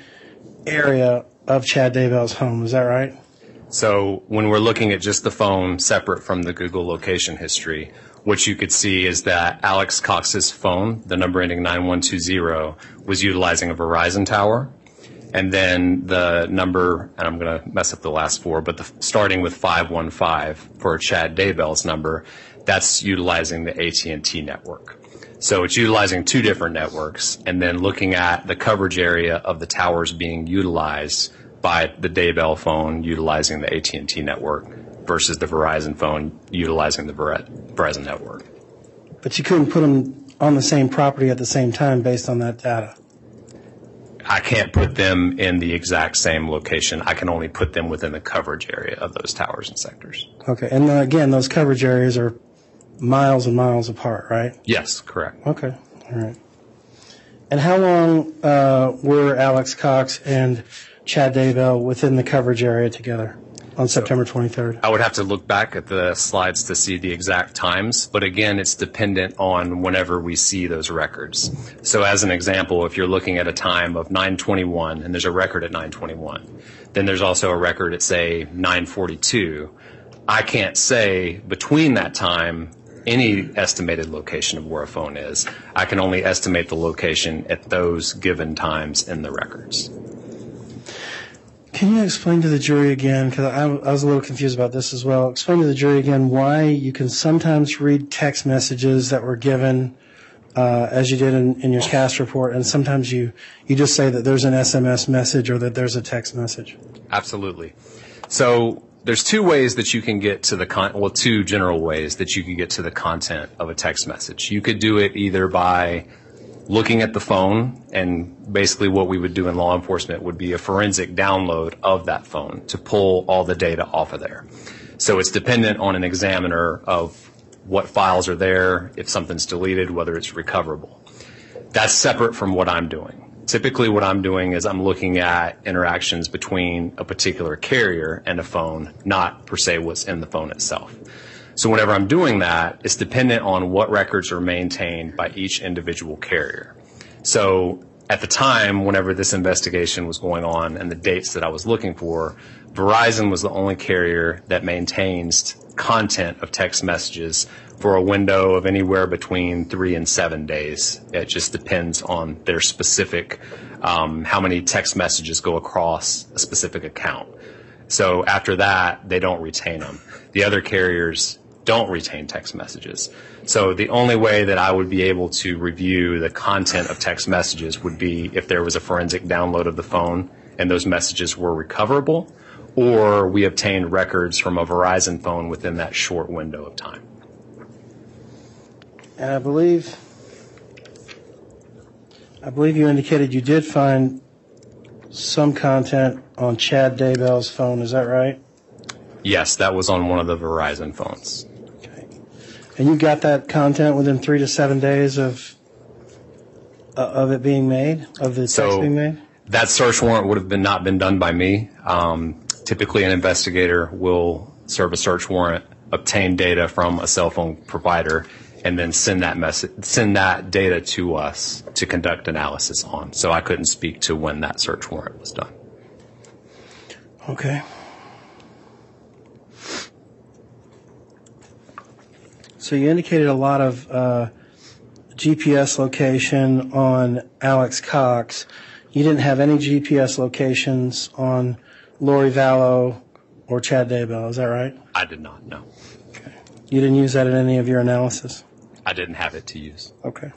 area of Chad Daybell's home. Is that right? So when we're looking at just the phone separate from the Google location history, what you could see is that Alex Cox's phone, the number ending nine one two zero, was utilizing a Verizon tower. And then the number, and I'm going to mess up the last four, but the, starting with five one five for Chad Daybell's number, that's utilizing the A T and T network. So it's utilizing two different networks and then looking at the coverage area of the towers being utilized by the Daybell phone utilizing the A T and T network versus the Verizon phone utilizing the Ver- Verizon network. But you couldn't put them on the same property at the same time based on that data. I can't put them in the exact same location. I can only put them within the coverage area of those towers and sectors. Okay. And then again, those coverage areas are miles and miles apart, right? Yes, correct. Okay. All right. And how long uh, were Alex Cox and Chad Daybell within the coverage area together on so September twenty-third? I would have to look back at the slides to see the exact times, but again, it's dependent on whenever we see those records. So as an example, if you're looking at a time of nine twenty-one and there's a record at nine twenty-one, then there's also a record at, say, nine forty-two. I can't say between that time any estimated location of where a phone is. I can only estimate the location at those given times in the records. Can you explain to the jury again, because I, I was a little confused about this as well, explain to the jury again why you can sometimes read text messages that were given uh, as you did in, in your C A S report, and sometimes you, you just say that there's an S M S message or that there's a text message. Absolutely. So there's two ways that you can get to the con- – well, two general ways that you can get to the content of a text message. You could do it either by looking at the phone, and basically what we would do in law enforcement would be a forensic download of that phone to pull all the data off of there. So it's dependent on an examiner of what files are there, if something's deleted, whether it's recoverable. That's separate from what I'm doing. Typically what I'm doing is I'm looking at interactions between a particular carrier and a phone, not per se what's in the phone itself. So whenever I'm doing that, it's dependent on what records are maintained by each individual carrier. So at the time, whenever this investigation was going on and the dates that I was looking for, Verizon was the only carrier that maintains content of text messages for a window of anywhere between three and seven days. It just depends on their specific, um, how many text messages go across a specific account. So after that, they don't retain them. The other carriers don't retain text messages. So the only way that I would be able to review the content of text messages would be if there was a forensic download of the phone and those messages were recoverable, or we obtained records from a Verizon phone within that short window of time. And I believe, I believe you indicated you did find some content on Chad Daybell's phone. Is that right? Yes, that was on one of the Verizon phones. Okay. And you got that content within three to seven days of uh, of it being made, of the so text being made? That search warrant would have been not been done by me. Um, typically an investigator will serve a search warrant, obtain data from a cell phone provider, and then send that message, send that data to us to conduct analysis on. So I couldn't speak to when that search warrant was done. Okay. So you indicated a lot of uh, G P S location on Alex Cox. You didn't have any G P S locations on Lori Vallow or Chad Daybell, is that right? I did not, no. Okay. You didn't use that in any of your analysis? I didn't have it to use. Okay.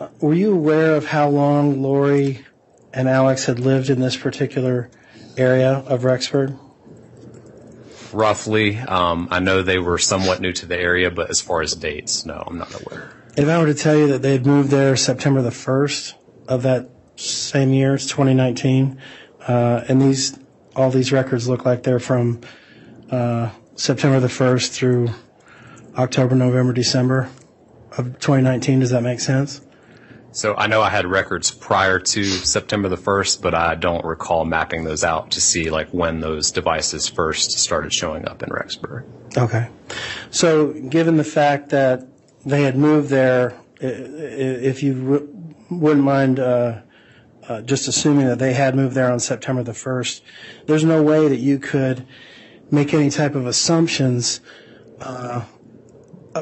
Uh, were you aware of how long Lori and Alex had lived in this particular area of Rexburg? Roughly. Um, I know they were somewhat new to the area, but as far as dates, no, I'm not aware. If I were to tell you that they had moved there September the first of that same year, it's twenty nineteen, uh, and these all these records look like they're from uh, September the first through October, November, December of twenty nineteen, does that make sense? So I know I had records prior to September the first, but I don't recall mapping those out to see like when those devices first started showing up in Rexburg. Okay. So given the fact that they had moved there, if you wouldn't mind uh, uh, just assuming that they had moved there on September the first, there's no way that you could make any type of assumptions uh,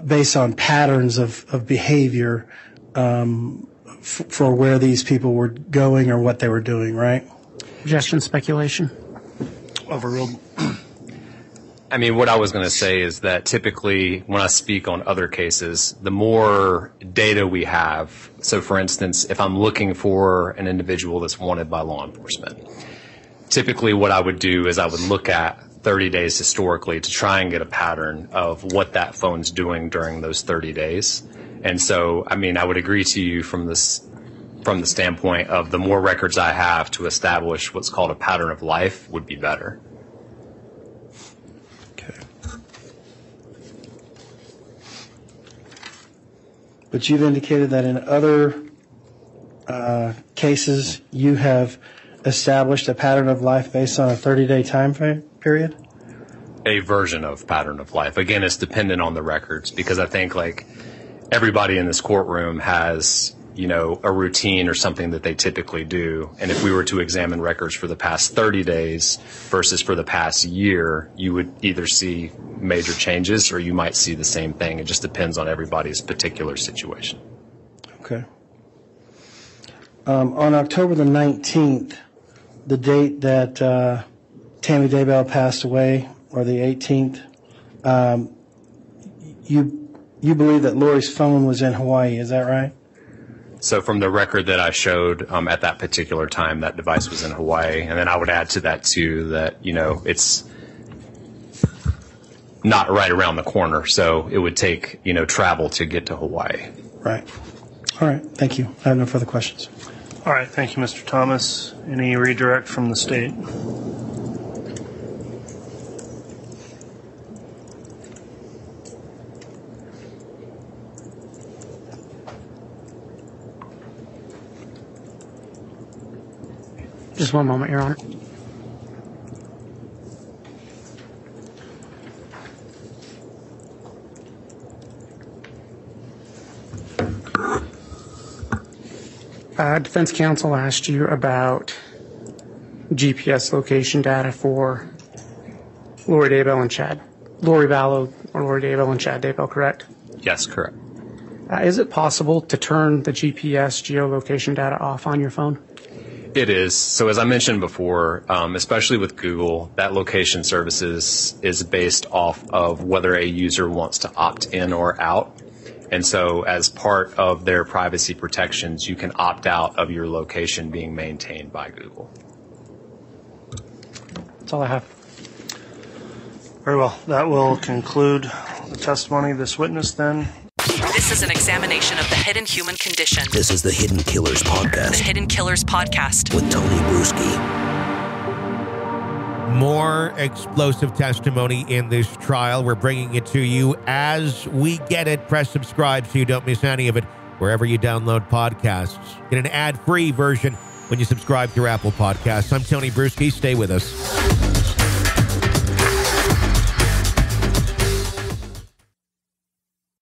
based on patterns of, of behavior um for where these people were going or what they were doing, right? Suggestion, speculation. Overruled. I mean, what I was going to say is that typically when I speak on other cases, the more data we have, so for instance, if I'm looking for an individual that's wanted by law enforcement, typically what I would do is I would look at thirty days historically to try and get a pattern of what that phone's doing during those thirty days. And so, I mean, I would agree to you from this, from the standpoint of the more records I have to establish what's called a pattern of life would be better. But you've indicated that in other uh, cases you have established a pattern of life based on a thirty-day time frame period? A version of pattern of life. Again, it's dependent on the records because I think like everybody in this courtroom has, you know, a routine or something that they typically do. And if we were to examine records for the past thirty days versus for the past year, you would either see major changes or you might see the same thing. It just depends on everybody's particular situation. Okay. Um, on October the nineteenth, the date that uh, Tammy Daybell passed away, or the eighteenth, um, you, you believe that Lori's phone was in Hawaii. Is that right? So from the record that I showed um, at that particular time, that device was in Hawaii. And then I would add to that, too, that, you know, it's not right around the corner. So it would take, you know, travel to get to Hawaii. Right. All right. Thank you. I have no further questions. All right. Thank you, Mister Thomas. Any redirect from the state? Just one moment, Your Honor. Uh, defense counsel asked you about G P S location data for Lori Daybell and Chad. Lori Vallow or Lori Daybell and Chad Daybell, correct? Yes, correct. Uh, is it possible to turn the G P S geolocation data off on your phone? It is. So as I mentioned before, um, especially with Google, that location services is based off of whether a user wants to opt in or out. And so as part of their privacy protections, you can opt out of your location being maintained by Google. That's all I have. Very well. That will conclude the testimony of this witness then. This is an examination of the hidden human condition. This is the Hidden Killers Podcast. The Hidden Killers Podcast. With Tony Brueski. More explosive testimony in this trial. We're bringing it to you as we get it. Press subscribe so you don't miss any of it wherever you download podcasts. Get an ad-free version when you subscribe through Apple Podcasts. I'm Tony Brueski. Stay with us.